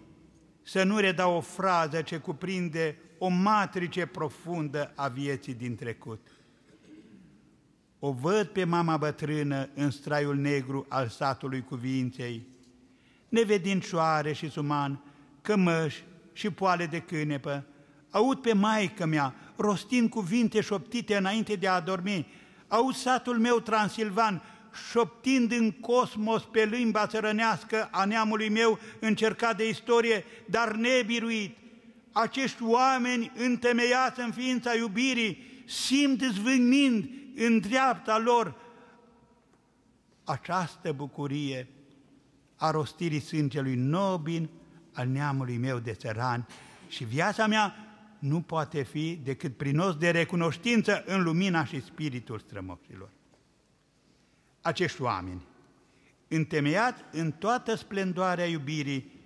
să nu redau o frază ce cuprinde o matrice profundă a vieții din trecut. O văd pe mama bătrână în straiul negru al satului Cuviinței, nevedincioare și suman, cămăși și poale de cânepă. Aud pe maică mea rostind cuvinte șoptite înainte de a adormi. Aud satul meu transilvan șoptind în cosmos pe limba țărănească a neamului meu încercat de istorie, dar nebiruit. Acești oameni întemeiați în ființa iubirii simt zvâgnind în dreapta lor această bucurie a rostirii sângelui nobil al neamului meu de țărani, și viața mea nu poate fi decât prinos de recunoștință în lumina și spiritul strămoșilor. Acești oameni, întemeiați în toată splendoarea iubirii,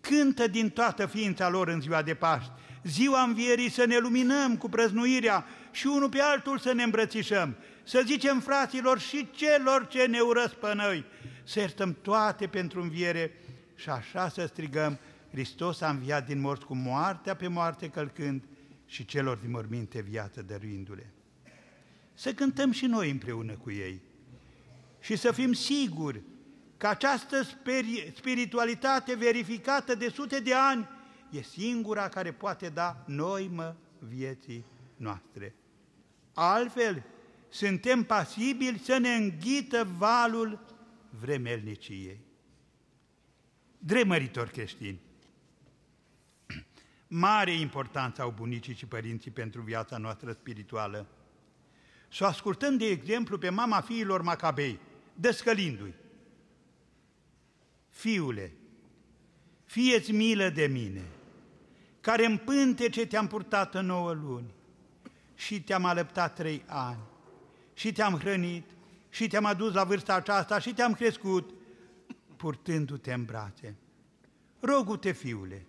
cântă din toată ființa lor în ziua de Paști, ziua învierii, să ne luminăm cu prăznuirea și unul pe altul să ne îmbrățișăm, să zicem fraților și celor ce ne urăsc pe noi, să iertăm toate pentru înviere și așa să strigăm: Hristos a înviat din morți, cu moartea pe moarte călcând și celor din morminte viață dăruindu-le. Să cântăm și noi împreună cu ei și să fim siguri că această spiritualitate verificată de sute de ani e singura care poate da noimă vieții noastre. Altfel, suntem pasibili să ne înghită valul vremelniciei. Dremăritori creștini, mare importanță au bunicii și părinții pentru viața noastră spirituală. Să o ascultăm, de exemplu, pe mama fiilor Macabei, descălindu-i: Fiule, fie-ți milă de mine, care în pântece te-am purtat 9 luni și te-am alăptat 3 ani și te-am hrănit și te-am adus la vârsta aceasta și te-am crescut, purtându-te în brațe. Rogu-te, fiule,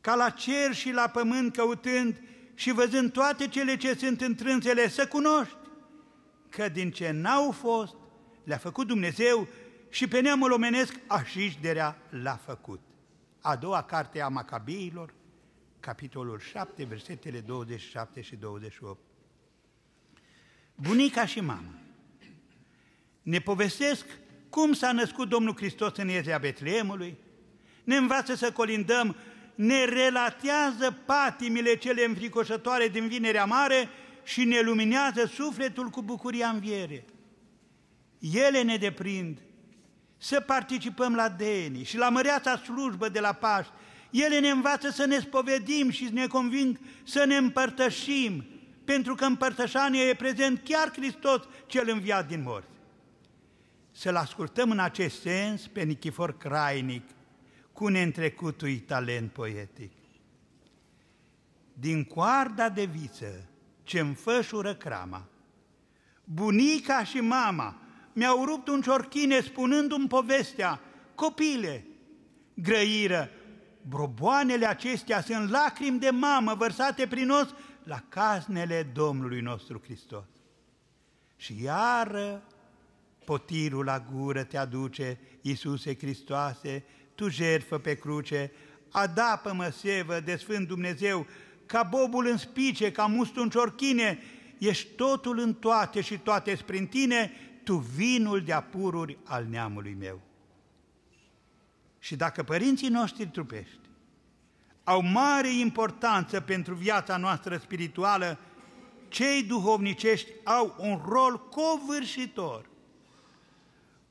ca la cer și la pământ căutând și văzând toate cele ce sunt întrânsele, să cunoști că din ce n-au fost, le-a făcut Dumnezeu și pe neamul omenesc așișderea l-a făcut. A doua carte a Macabeilor, capitolul 7, versetele 27 și 28. Bunica și mama ne povestesc cum s-a născut Domnul Hristos în iezea Betleemului, ne învață să colindăm, ne relatează patimile cele înfricoșătoare din Vinerea Mare și ne luminează sufletul cu bucuria înviere. Ele ne deprind să participăm la denii și la măreața slujbă de la Paști. Ele ne învață să ne spovedim și ne conving să ne împărtășim, pentru că în părtășanie e prezent chiar Hristos cel înviat din morți. Să-l ascultăm în acest sens pe Nichifor Crainic, cu neîntrecutui talent poetic. Din coarda de viță ce înfășură crama, bunica și mama mi-au rupt un ciorchine spunându-mi povestea: Copile, grăiră, broboanele acestea sunt lacrimi de mamă vărsate prin os la caznele Domnului nostru Hristos. Și iară potirul la gură te aduce, Iisuse Hristoase, tu jertfă pe cruce, adapă-mă sevă de Sfânt Dumnezeu, ca bobul în spice, ca mustul în ciorchine, ești totul în toate și toate prin tine, tu vinul de-a pururi al neamului meu. Și dacă părinții noștri trupești au mare importanță pentru viața noastră spirituală, cei duhovnicești au un rol covârșitor.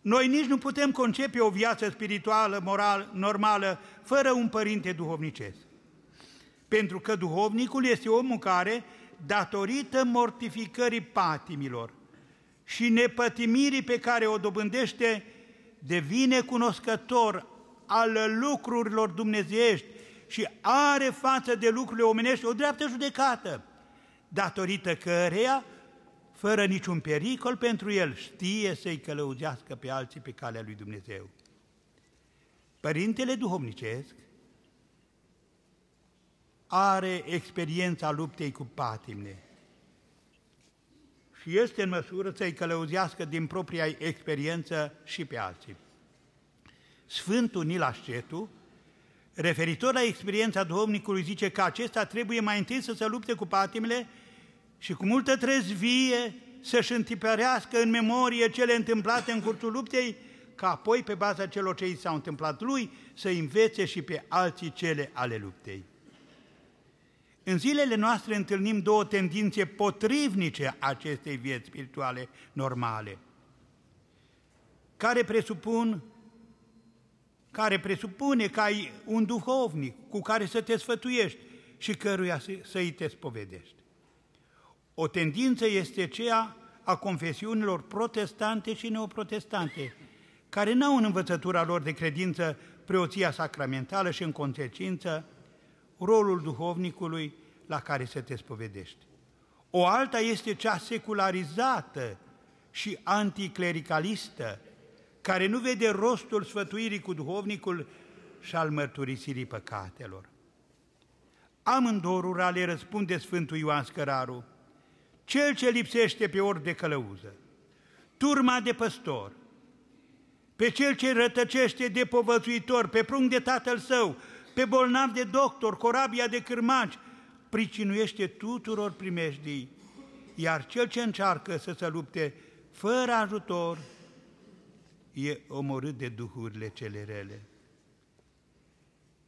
Noi nici nu putem concepe o viață spirituală, normală, fără un părinte duhovnicesc. pentru că duhovnicul este omul care, datorită mortificării patimilor și nepătimirii pe care o dobândește, devine cunoscător al lucrurilor dumnezeiești și are față de lucrurile omenești o dreaptă judecată, datorită căreia, fără niciun pericol pentru el, știe să-i călăuzească pe alții pe calea lui Dumnezeu. Părintele duhovnicesc are experiența luptei cu patimile și este în măsură să-i călăuzească din propria experiență și pe alții. Sfântul Nil Ascetul, referitor la experiența duhovnicului, zice că acesta trebuie mai întâi să se lupte cu patimile și cu multă trezvie să-și întipărească în memorie cele întâmplate în cursul luptei, ca apoi, pe baza celor ce i s-au întâmplat lui, să învețe și pe alții cele ale luptei. În zilele noastre întâlnim două tendințe potrivnice acestei vieți spirituale normale, care presupune că ai un duhovnic cu care să te sfătuiești și căruia să-i te spovedești. O tendință este aceea a confesiunilor protestante și neoprotestante, care n-au în învățătura lor de credință preoția sacramentală și, în consecință, rolul duhovnicului la care să te spovedești. O alta este cea secularizată și anticlericalistă, care nu vede rostul sfătuirii cu duhovnicul și al mărturisirii păcatelor. Amândorura le răspunde Sfântul Ioan Scăraru: cel ce lipsește pe ori de călăuză, turma de păstor, pe cel ce rătăcește de povățuitor, pe prunc de tatăl său, pe bolnav de doctor, corabia de cârmaci, pricinuiește tuturor primejdii, iar cel ce încearcă să se lupte fără ajutor e omorât de duhurile cele rele.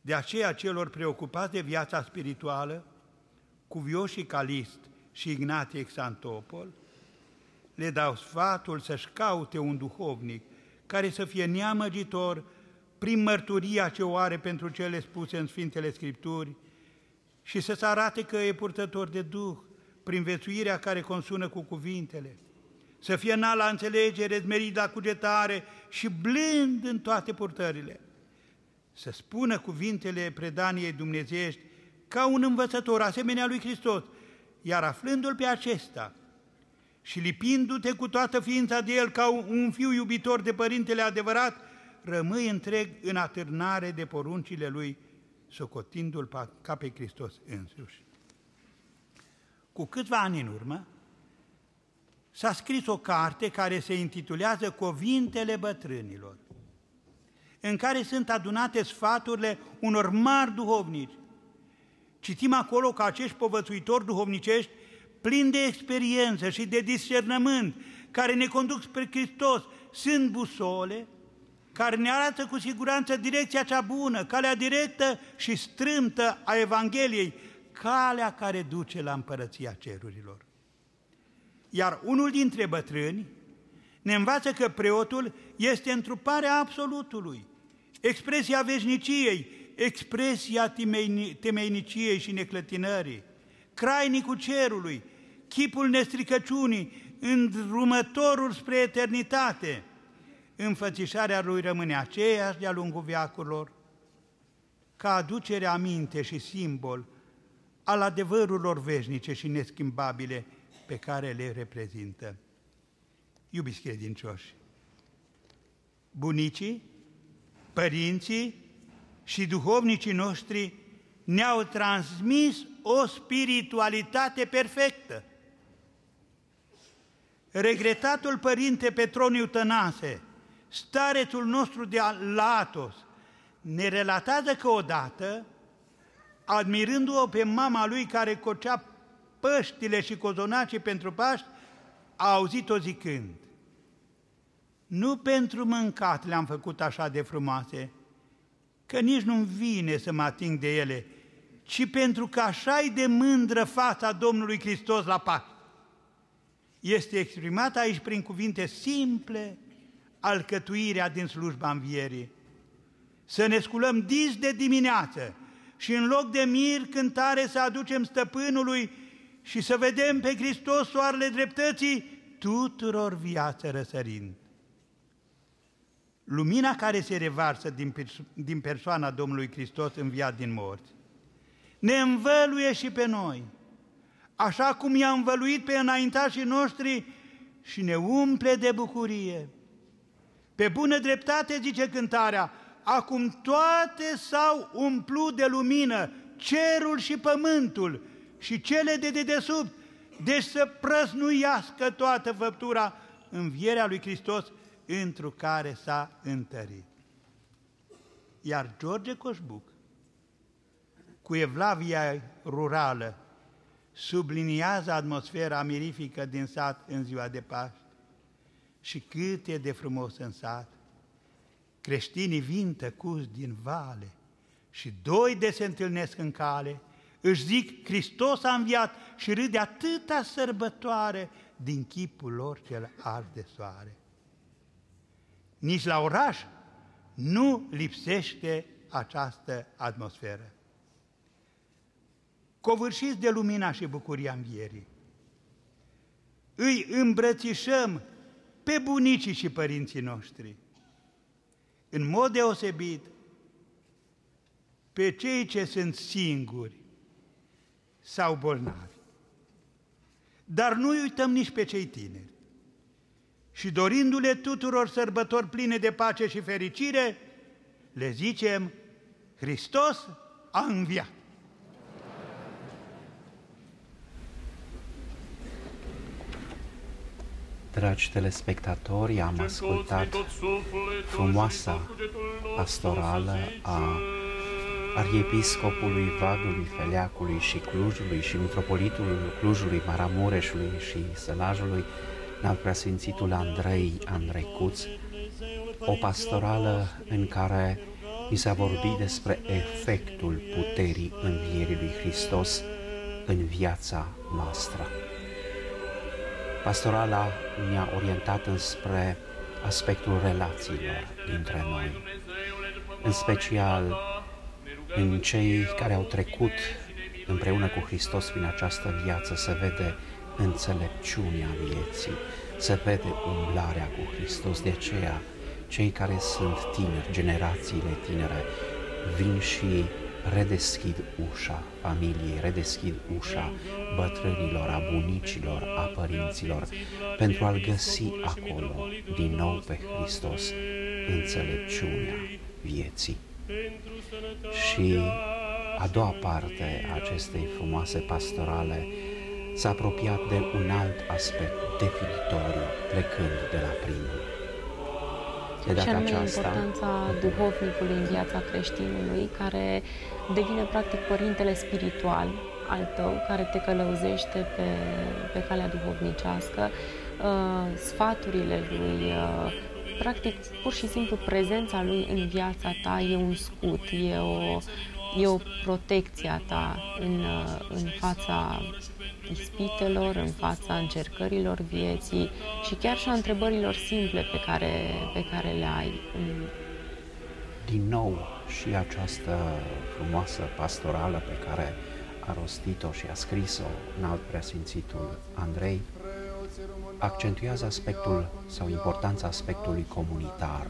De aceea, celor preocupați de viața spirituală, cuvioșii Calist și Ignatie Xantopol le dau sfatul să-și caute un duhovnic care să fie neamăgitor prin mărturia ce o are pentru cele spuse în Sfintele Scripturi și să se arate că e purtător de Duh prin vețuirea care consună cu cuvintele, să fie înalt la înțelegere, zmerit la cugetare și blând în toate purtările, să spună cuvintele predaniei dumnezeiești ca un învățător, asemenea lui Hristos, iar aflându-l pe acesta și lipindu-te cu toată ființa de el ca un fiu iubitor de părintele adevărat, rămâi întreg în atârnare de poruncile lui, socotindu-l ca pe Hristos însuși. Cu câțiva ani în urmă s-a scris o carte care se intitulează Cuvintele bătrânilor, în care sunt adunate sfaturile unor mari duhovnici. Citim acolo că acești povățuitori duhovnicești, plini de experiență și de discernământ, care ne conduc spre Hristos, sunt busole care ne arată cu siguranță direcția cea bună, calea directă și strâmtă a Evangheliei, calea care duce la împărăția cerurilor. Iar unul dintre bătrâni ne învață că preotul este întruparea absolutului, expresia veșniciei, expresia temeiniciei și neclătinării, crainicul cerului, chipul nestricăciunii, îndrumătorul spre eternitate. Înfățișarea lui rămâne aceeași de-a lungul veacurilor, ca aducere aminte și simbol al adevărurilor veșnice și neschimbabile pe care le reprezintă. Iubiți credincioși, bunicii, părinții și duhovnicii noștri ne-au transmis o spiritualitate perfectă. Regretatul părinte Petroniu Tănase, starețul nostru de la Atos, ne relatează că odată, admirându-o pe mama lui care cocea păștile și cozonacii pentru Paști, a auzit-o zicând: nu pentru mâncat le-am făcut așa de frumoase, că nici nu-mi vine să mă ating de ele, ci pentru că așa-i de mândră fața Domnului Hristos la Paști. Este exprimată aici prin cuvinte simple alcătuirea din slujba învierii. Să ne sculăm dis de dimineață, și în loc de mir, cântare să aducem stăpânului și să vedem pe Hristos soarele dreptății tuturor viață răsărind. Lumina care se revarsă din persoana Domnului Hristos înviat din morți ne învăluie și pe noi, așa cum i-a învăluit pe înaintașii noștri și ne umple de bucurie. Pe bună dreptate, zice cântarea, acum toate s-au umplut de lumină, cerul și pământul și cele de dedesubt, deci să prăsnuiască toată făptura învierea lui Hristos, întru care s-a întărit. Iar George Coșbuc, cu evlavia rurală, subliniază atmosfera mirifică din sat în ziua de Paști. Și cât e de frumos în sat! Creștinii vin tăcuți din vale și doi de se întâlnesc în cale, își zic, Hristos a înviat și râde atâta sărbătoare din chipul lor cel ars de soare. Nici la oraș nu lipsește această atmosferă. Covârșiți de lumina și bucuria învierii, îi îmbrățișăm pe bunicii și părinții noștri, în mod deosebit pe cei ce sunt singuri sau bolnavi. Dar nu uităm nici pe cei tineri. Și dorindu-le tuturor sărbători pline de pace și fericire, le zicem, Hristos a înviat! Dragi telespectatori, am ascultat frumoasa pastorală a arhiepiscopului Vadului, Feleacului și Clujului și mitropolitul Clujului, Maramureșului și Sălajului, Preasfințitul Andrei Anricuț, o pastorală în care mi s-a vorbit despre efectul puterii învierii lui Hristos în viața noastră. Pastorala mi-a orientat înspre aspectul relațiilor dintre noi, în special în cei care au trecut împreună cu Hristos prin această viață, se vede înțelepciunea vieții, se vede umblarea cu Hristos. De aceea, cei care sunt tineri, generațiile tinere, vin și redeschid ușa familiei, redeschid ușa bătrânilor, a bunicilor, a părinților, pentru a-L găsi acolo, din nou pe Hristos, înțelepciunea vieții. Și a doua parte a acestei frumoase pastorale s-a apropiat de un alt aspect definitoriu, plecând de la primul. De data aceasta, importanța duhovnicului în viața creștinului, care devine practic părintele spiritual al tău, care te călăuzește pe calea duhovnicească, sfaturile lui, practic pur și simplu prezența lui în viața ta e un scut, e o protecție a ta în fața ispitelor, în fața încercărilor vieții și chiar și a întrebărilor simple pe care le ai. Din nou, și această frumoasă pastorală pe care a rostit-o și a scris-o înalt preasfințitul Andrei accentuează aspectul sau importanța aspectului comunitar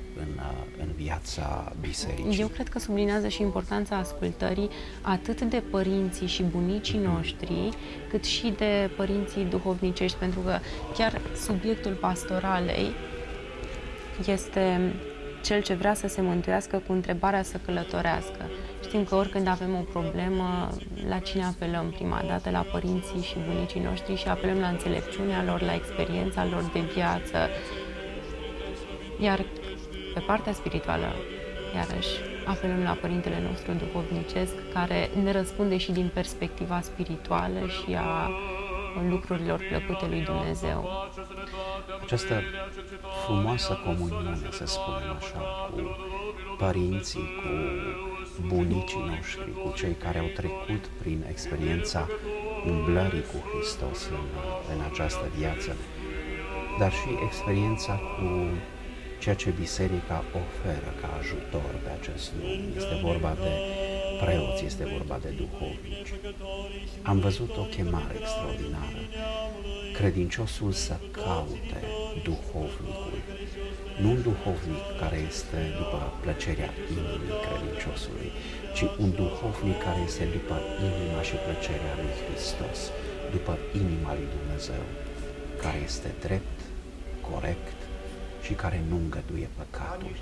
în viața bisericii. Eu cred că sublinează și importanța ascultării atât de părinții și bunicii noștri, cât și de părinții duhovnicești, pentru că chiar subiectul pastoralei este cel ce vrea să se mântuiască cu întrebarea să călătorească. Știm că oricând avem o problemă, la cine apelăm prima dată? La părinții și bunicii noștri și apelăm la înțelepciunea lor, la experiența lor de viață. Iar pe partea spirituală, iarăși, apelăm la Părintele nostru duhovnicesc, care ne răspunde și din perspectiva spirituală și a lucrurilor plăcute lui Dumnezeu. Această frumoasă comuniune, să spunem așa, cu părinții, cu bunicii noștri, cu cei care au trecut prin experiența umblării cu Hristos în această viață, dar și experiența cu ceea ce biserica oferă ca ajutor pe acest lucru. Este vorba de preoți, este vorba de duhovnici. Am văzut o chemare extraordinară. Credinciosul să caute duhovnicul. Nu un duhovnic care este după plăcerea inimii credinciosului, ci un duhovnic care este după inima și plăcerea lui Hristos, după inima lui Dumnezeu, care este drept, corect și care nu îngăduie păcatul.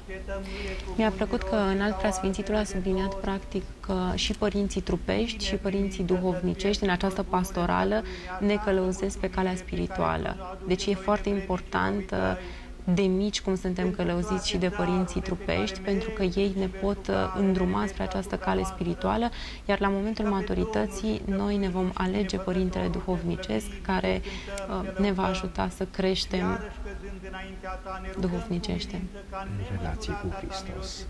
Mi-a plăcut că înalt preasfințitul a subliniat practic că și părinții trupești și părinții duhovnicești în această pastorală ne călăuzesc pe calea spirituală. Deci e foarte important de mici cum suntem călăuziți și de părinții trupești, pentru că ei ne pot îndruma spre această cale spirituală, iar la momentul maturității noi ne vom alege părintele duhovnicesc care ne va ajuta să creștem duhovnicește. În relație cu Hristos.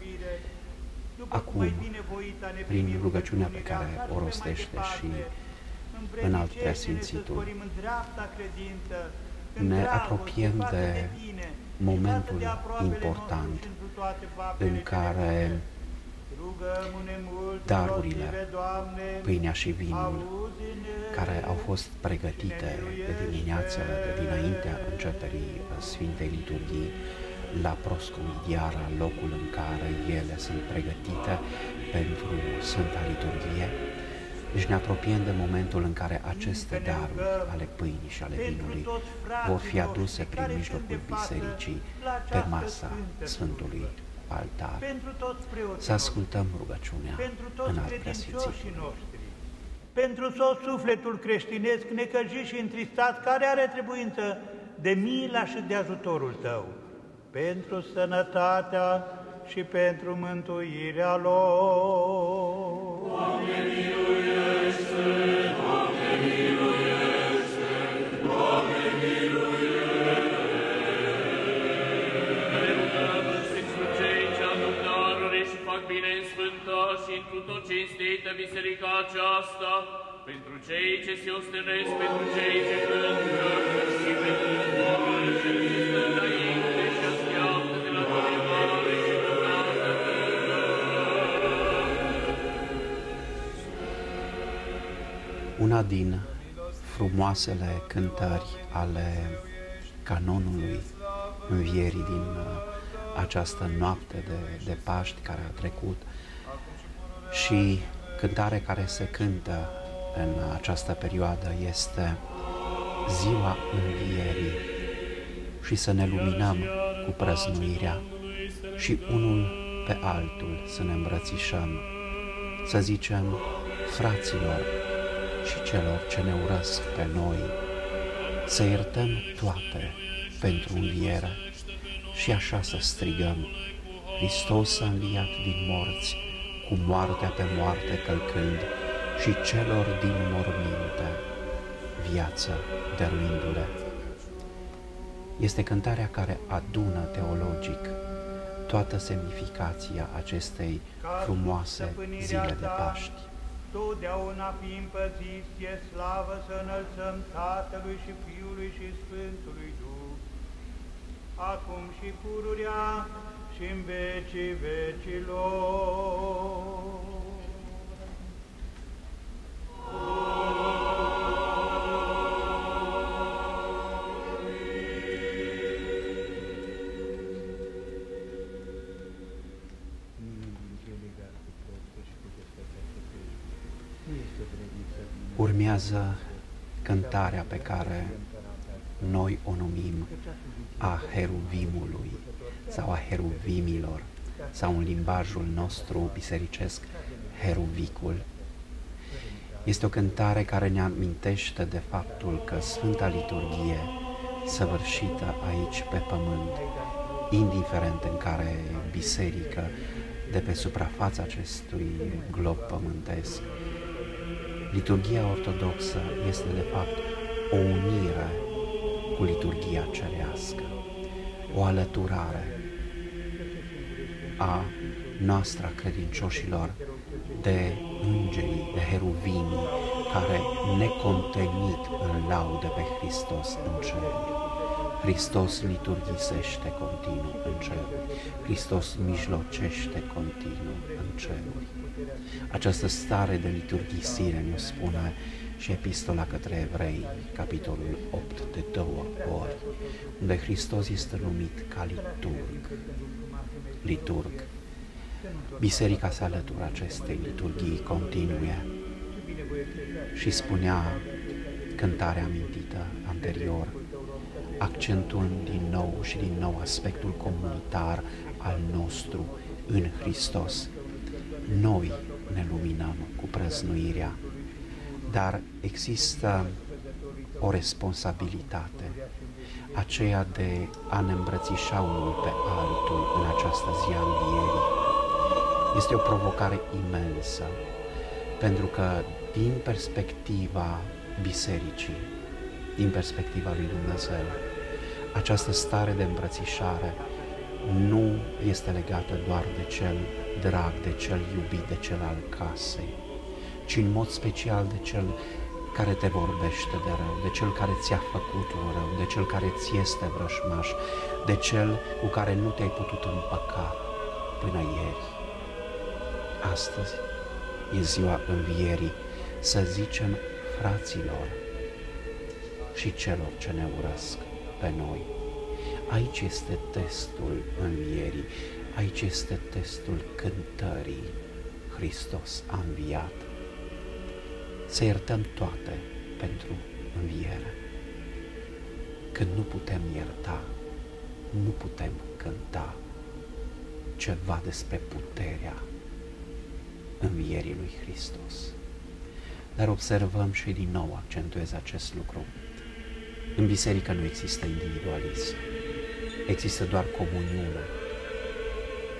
Acum, prin rugăciunea pe care o rostește și înalt preasfințitul, ne apropiem de momentul important în care darurile, pâinea și vinul, care au fost pregătite de dimineață, de dinaintea începerii Sfintei Liturghii, la proscomidiara, locul în care ele sunt pregătite pentru Sfânta Liturghie. Deci ne apropiem de momentul în care aceste daruri ale pâinii și ale vinului vor fi aduse prin mijlocul bisericii pe masa Sfântului Altar. Să ascultăm rugăciunea înalt preasfințitului. Pentru tot sufletul creștinesc necăjit și întristat, care are trebuință de mila și de ajutorul tău, pentru sănătatea și pentru mântuirea lor. Doamne miluiește, Doamne miluiește, Doamne miluiește. Pentru cei ce aduc daruri și fac bine în sfânta și întru tot cinstită biserica aceasta, pentru cei ce se ostenesc, pentru cei ce cântă și pentru oameni ce există înainte și așteaptă de la Dumnezeu. Una din frumoasele cântări ale canonului Învierii din această noapte de Paști care a trecut și cântare care se cântă în această perioadă este Ziua Învierii și să ne luminăm cu prăznuirea și unul pe altul să ne îmbrățișăm, să zicem fraților și celor ce ne urăsc pe noi, să iertăm toate pentru înviere și așa să strigăm, Hristos a înviat din morți, cu moartea pe moarte călcând și celor din morminte, viață dăruindu-le. Este cântarea care adună teologic toată semnificația acestei frumoase zile de Paști. Totdeauna fiind păziți, e slavă să înălțăm Tatălui și Fiului și Sfântului Duh, acum și pururea și în vecii vecilor. Urmează cântarea pe care noi o numim a heruvimului sau a heruvimilor sau în limbajul nostru bisericesc heruvicul. Este o cântare care ne amintește de faptul că Sfânta Liturghie săvârșită aici pe pământ, indiferent în care biserică de pe suprafața acestui glob pământesc, liturghia ortodoxă este, de fapt, o unire cu liturghia cerească, o alăturare a noastră a credincioșilor de îngerii, de heruvimii, care necontenit îl laudă pe Hristos în cer. Hristos liturghisește continuu în ceruri, Hristos mijlocește continuu în ceruri. Această stare de liturghisire ne spune și Epistola către Evrei, capitolul 8, de 2 ori, unde Hristos este numit ca liturg. Liturg. Biserica se alătură acestei liturghii continue și spunea cântarea amintită anterior, accentul din nou și din nou aspectul comunitar al nostru în Hristos. Noi ne luminăm cu prăznuirea, dar există o responsabilitate, aceea de a ne îmbrățișa unul pe altul în această zi a Învierii. Este o provocare imensă, pentru că din perspectiva Bisericii, din perspectiva lui Dumnezeu, această stare de îmbrățișare nu este legată doar de cel drag, de cel iubit, de cel al casei, ci în mod special de cel care te vorbește de rău, de cel care ți-a făcut un rău, de cel care ți este vrășmaș, de cel cu care nu te-ai putut împăca până ieri. Astăzi e ziua Învierii, să zicem fraților și celor ce ne urăsc pe noi. Aici este testul Învierii, aici este testul cântării. Hristos a înviat. Să iertăm toate pentru înviere. Când nu putem ierta, nu putem cânta ceva despre puterea învierii lui Hristos. Dar observăm și din nou accentuez acest lucru. În biserică nu există individualism, există doar comuniune,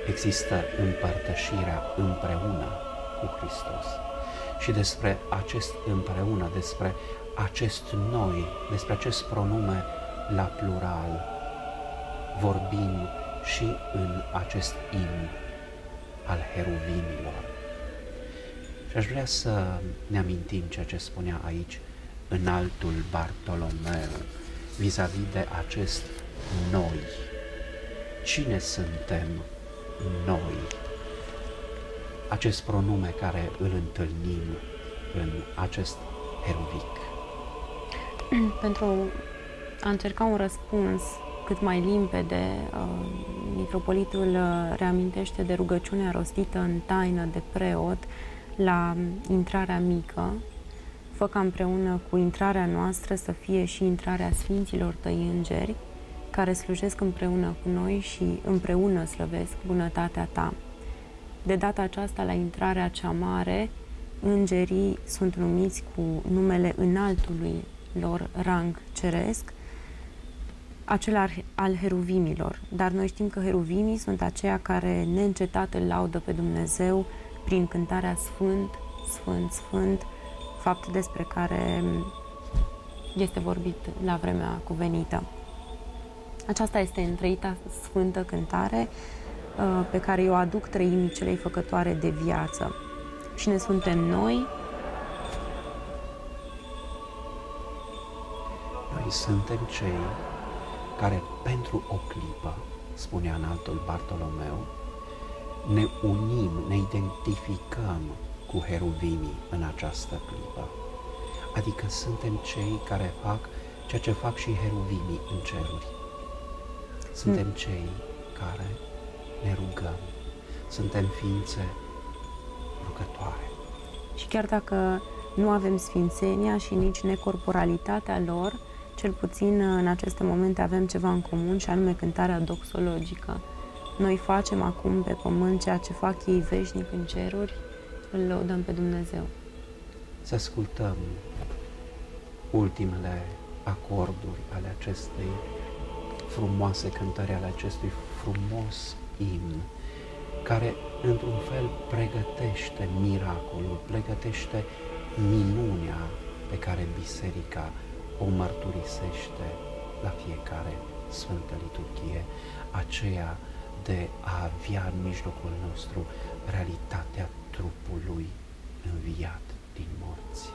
există împărtășirea împreună cu Hristos. Și despre acest împreună, despre acest noi, despre acest pronume la plural, vorbim și în acest imn al heruvinilor. Și aș vrea să ne amintim ceea ce spunea aici Înaltul Bartolomeu vis-a-vis de acest noi. Cine suntem noi? Acest pronume care îl întâlnim în acest heroic. Pentru a încerca un răspuns cât mai limpede, mitropolitul reamintește de rugăciunea rostită în taină de preot la intrarea mică, fă ca împreună cu intrarea noastră să fie și intrarea Sfinților Tăi Îngeri, care slujesc împreună cu noi și împreună slăvesc bunătatea Ta. De data aceasta, la intrarea cea mare, îngerii sunt numiți cu numele înaltului lor rang ceresc, acela al heruvimilor. Dar noi știm că heruvimii sunt aceia care neîncetat îl laudă pe Dumnezeu prin cântarea Sfânt, Sfânt, Sfânt, fapt despre care este vorbit la vremea cuvenită. Aceasta este întreita sfântă cântare pe care eu aduc trăimii celei făcătoare de viață. Cine suntem noi? Noi suntem cei care pentru o clipă, spunea Înaltul Bartolomeu, ne unim, ne identificăm cu heruvimii în această clipă. Adică suntem cei care fac ceea ce fac și heruvimii în ceruri. Suntem cei care ne rugăm. Suntem ființe rugătoare. Și chiar dacă nu avem sfințenia și nici necorporalitatea lor, cel puțin în aceste momente avem ceva în comun, și anume cântarea doxologică. Noi facem acum pe pământ ceea ce fac ei veșnic în ceruri, îl lăudăm pe Dumnezeu. Să ascultăm ultimele acorduri ale acestei frumoase cântări, ale acestui frumos imn, care într-un fel pregătește miracolul, pregătește minunea pe care biserica o mărturisește la fiecare Sfântă Liturghie, aceea de a avea în mijlocul nostru realitatea trupului înviat din morți.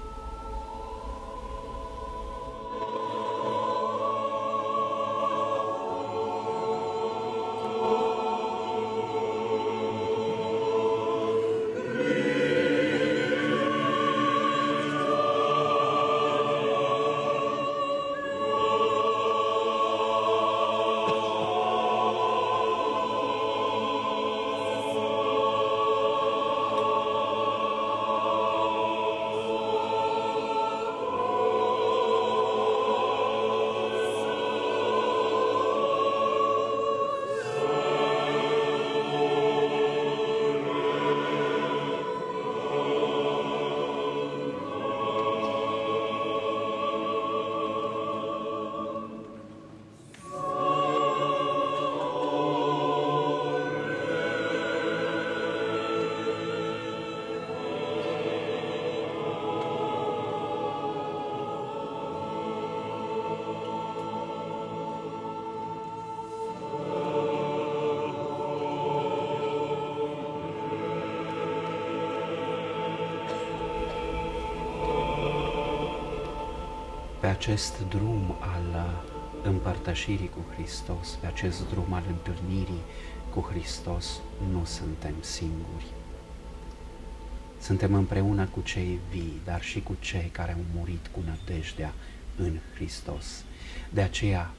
pe acest drum al împărtășirii cu Hristos, pe acest drum al întâlnirii cu Hristos, nu suntem singuri. Suntem împreună cu cei vii, dar și cu cei care au murit cu nădejdea în Hristos. De aceea,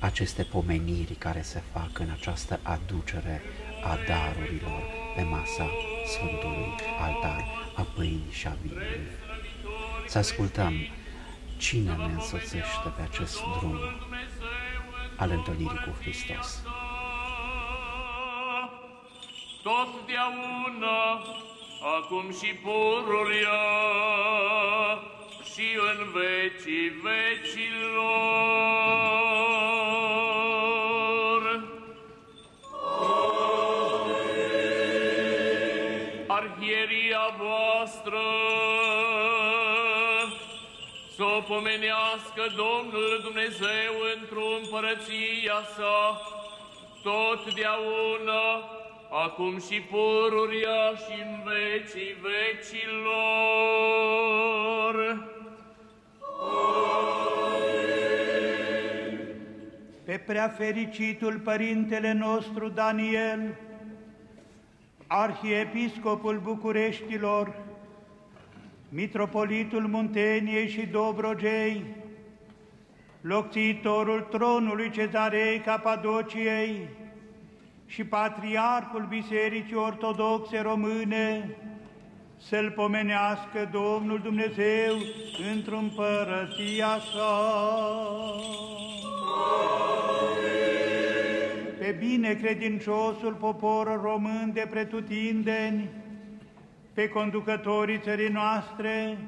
aceste pomeniri care se fac în această aducere a darurilor pe masa Sfântului Altar, a pâinii și a vinului. Să ascultăm cine ne însoțește pe acest drum al întâlnirii cu Hristos. Totdeauna, acum și pururia, și în vecii vecilor. Amin. Arhieria voastră s-o pomenească Domnul Dumnezeu într-o împărăția sa totdeauna, acum și pururia și în vecii vecilor. Amin. Pe preafericitul Părintele nostru Daniel, Arhiepiscopul Bucureștilor, Mitropolitul Munteniei și Dobrogei, locțiitorul tronului Cezarei Capadociei, și Patriarhul Bisericii Ortodoxe Române, să-l pomenească Domnul Dumnezeu într-o împărăția sa. Amin. Pe binecredinciosul popor român de pretutindeni, pe conducătorii țării noastre,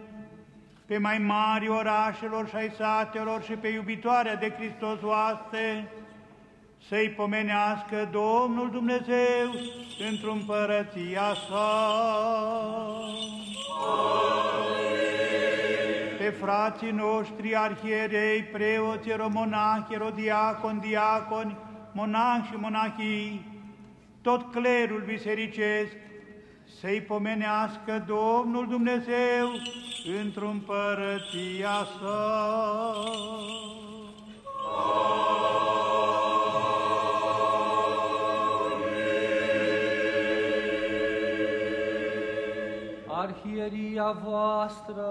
pe mai mari orașelor și ai satelor și pe iubitoarea de Hristos oaste, să-i pomenească Domnul Dumnezeu într-o împărăția sa. Amin. Pe frații noștri, arhierei, preoți, eromonahi, erodiaconi, diaconi, monahi și monahii, tot clerul bisericesc, să-i pomenească Domnul Dumnezeu într-o împărăția sa. Amin. Arhieria voastră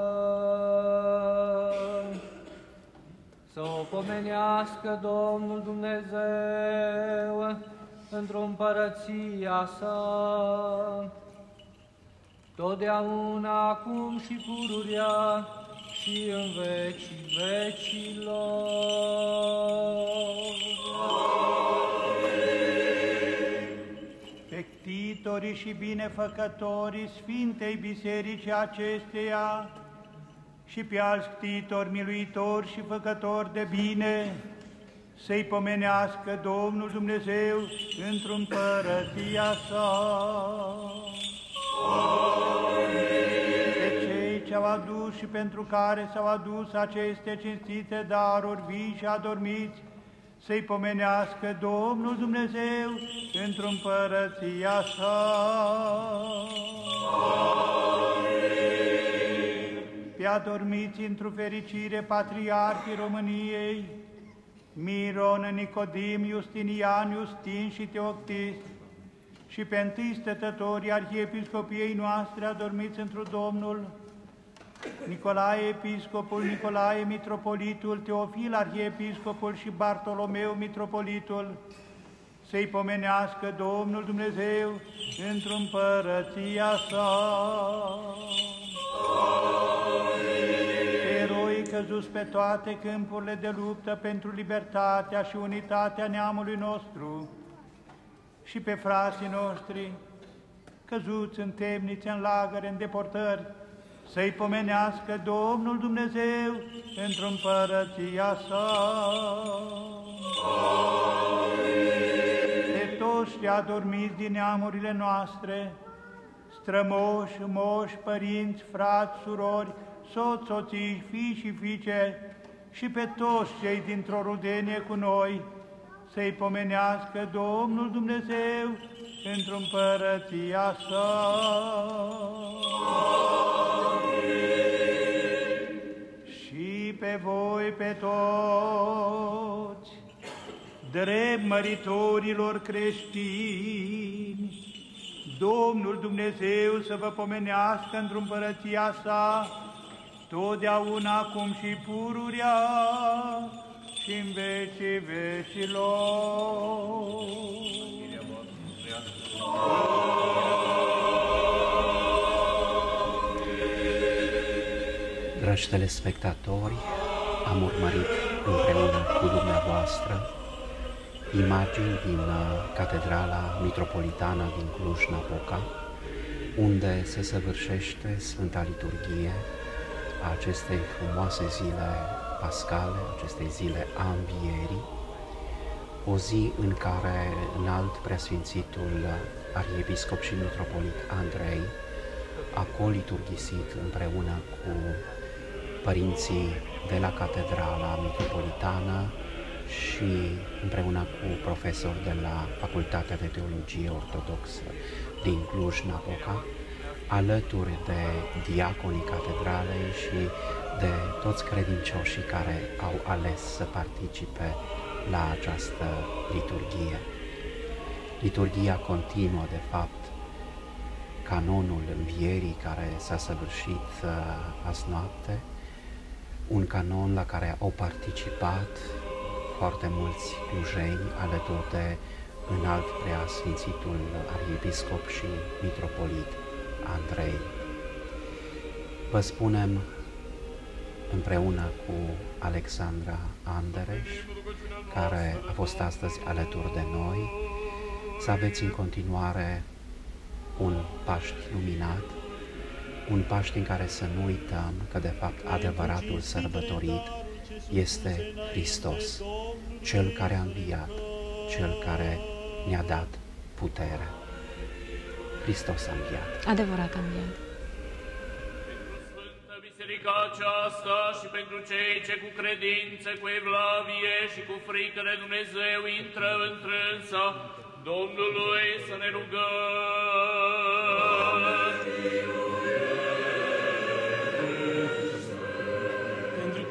să o pomenească Domnul Dumnezeu într-o împărăția sa, totdeauna, acum și pururea și în vecii vecilor. Pectitorii și binefăcătorii Sfintei Bisericii acesteia și pe alți ctitori, miluitori și făcători de bine, să-i pomenească Domnul Dumnezeu într-o împărăția sa. Pe cei ce au adus și pentru care s-au adus aceste cinstite daruri, vii și adormiți, să-i pomenească Domnul Dumnezeu într-o împărăția sa. Amin. Pe adormiți într-o fericire patriarhii României, Miron, Nicodim, Iustinian, Iustin și Teoptist, și pe întâi stătătorii arhiepiscopiei noastre adormiți într-o Domnul, Nicolae, episcopul, Nicolae, mitropolitul, Teofil, arhiepiscopul și Bartolomeu, mitropolitul, să-i pomenească Domnul Dumnezeu într-o împărăția sa. Pe eroi căzuți pe toate câmpurile de luptă pentru libertatea și unitatea neamului nostru și pe frații noștri căzuți în temnițe, în lagăre, în deportări, să-i pomenească Domnul Dumnezeu într-o împărăția sa. Amin. De toți cei adormiți din neamurile noastre, strămoși, moși, părinți, frați, surori, soți, soții, fii și fiice, și pe toți cei dintr-o rudenie cu noi, să-i pomenească Domnul Dumnezeu într-o împărăția sa. Amin. Pe pe voi pe toți, drept măritorilor creștini, Domnul Dumnezeu să vă pomenească într-o împărăția sa, totdeauna, acum și pururea și în vecii vecilor. Dragi telespectatori, am urmărit împreună cu dumneavoastră imagini din Catedrala Mitropolitană din Cluj-Napoca, unde se săvârșește Sfânta Liturghie a acestei frumoase zile pascale, acestei zile a Învierii, o zi în care înalt preasfințitul arhiepiscop și mitropolit Andrei a coliturghisit împreună cu părinții de la Catedrala Mitropolitană și împreună cu profesori de la Facultatea de Teologie Ortodoxă din Cluj-Napoca, alături de diaconii catedralei și de toți credincioșii care au ales să participe la această liturghie. Liturghia continuă, de fapt, canonul Învierii care s-a săvârșit azi noapte, un canon la care au participat foarte mulți clujeni alături de înalt preasfințitul arhiepiscop și mitropolit Andrei. Vă spunem împreună cu Alexandra Andereș, care a fost astăzi alături de noi, să aveți în continuare un Paști luminat, un Paști în care să nu uităm că de fapt adevăratul sărbătorit este Hristos, Cel care a înviat, Cel care ne-a dat putere. Hristos a înviat. Adevărat a înviat. Pentru Sfânta Biserica aceasta și pentru cei ce cu credință, cu evlavie și cu frică de Dumnezeu intră într-însa Domnului să ne rugăm.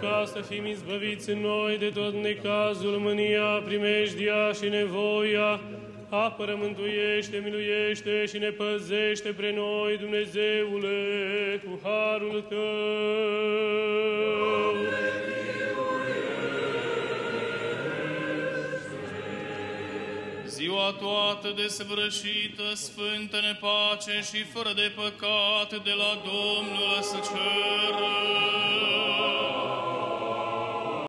Ca să fim izbăviți noi de tot necazul, mânia, primejdia și nevoia, apără, mântuiește, miluiește și ne păzește pre noi, Dumnezeule, cu harul Tău. Ziua toată desăvârșită, sfântă, nepace și fără de păcat, de la Domnul să cerem.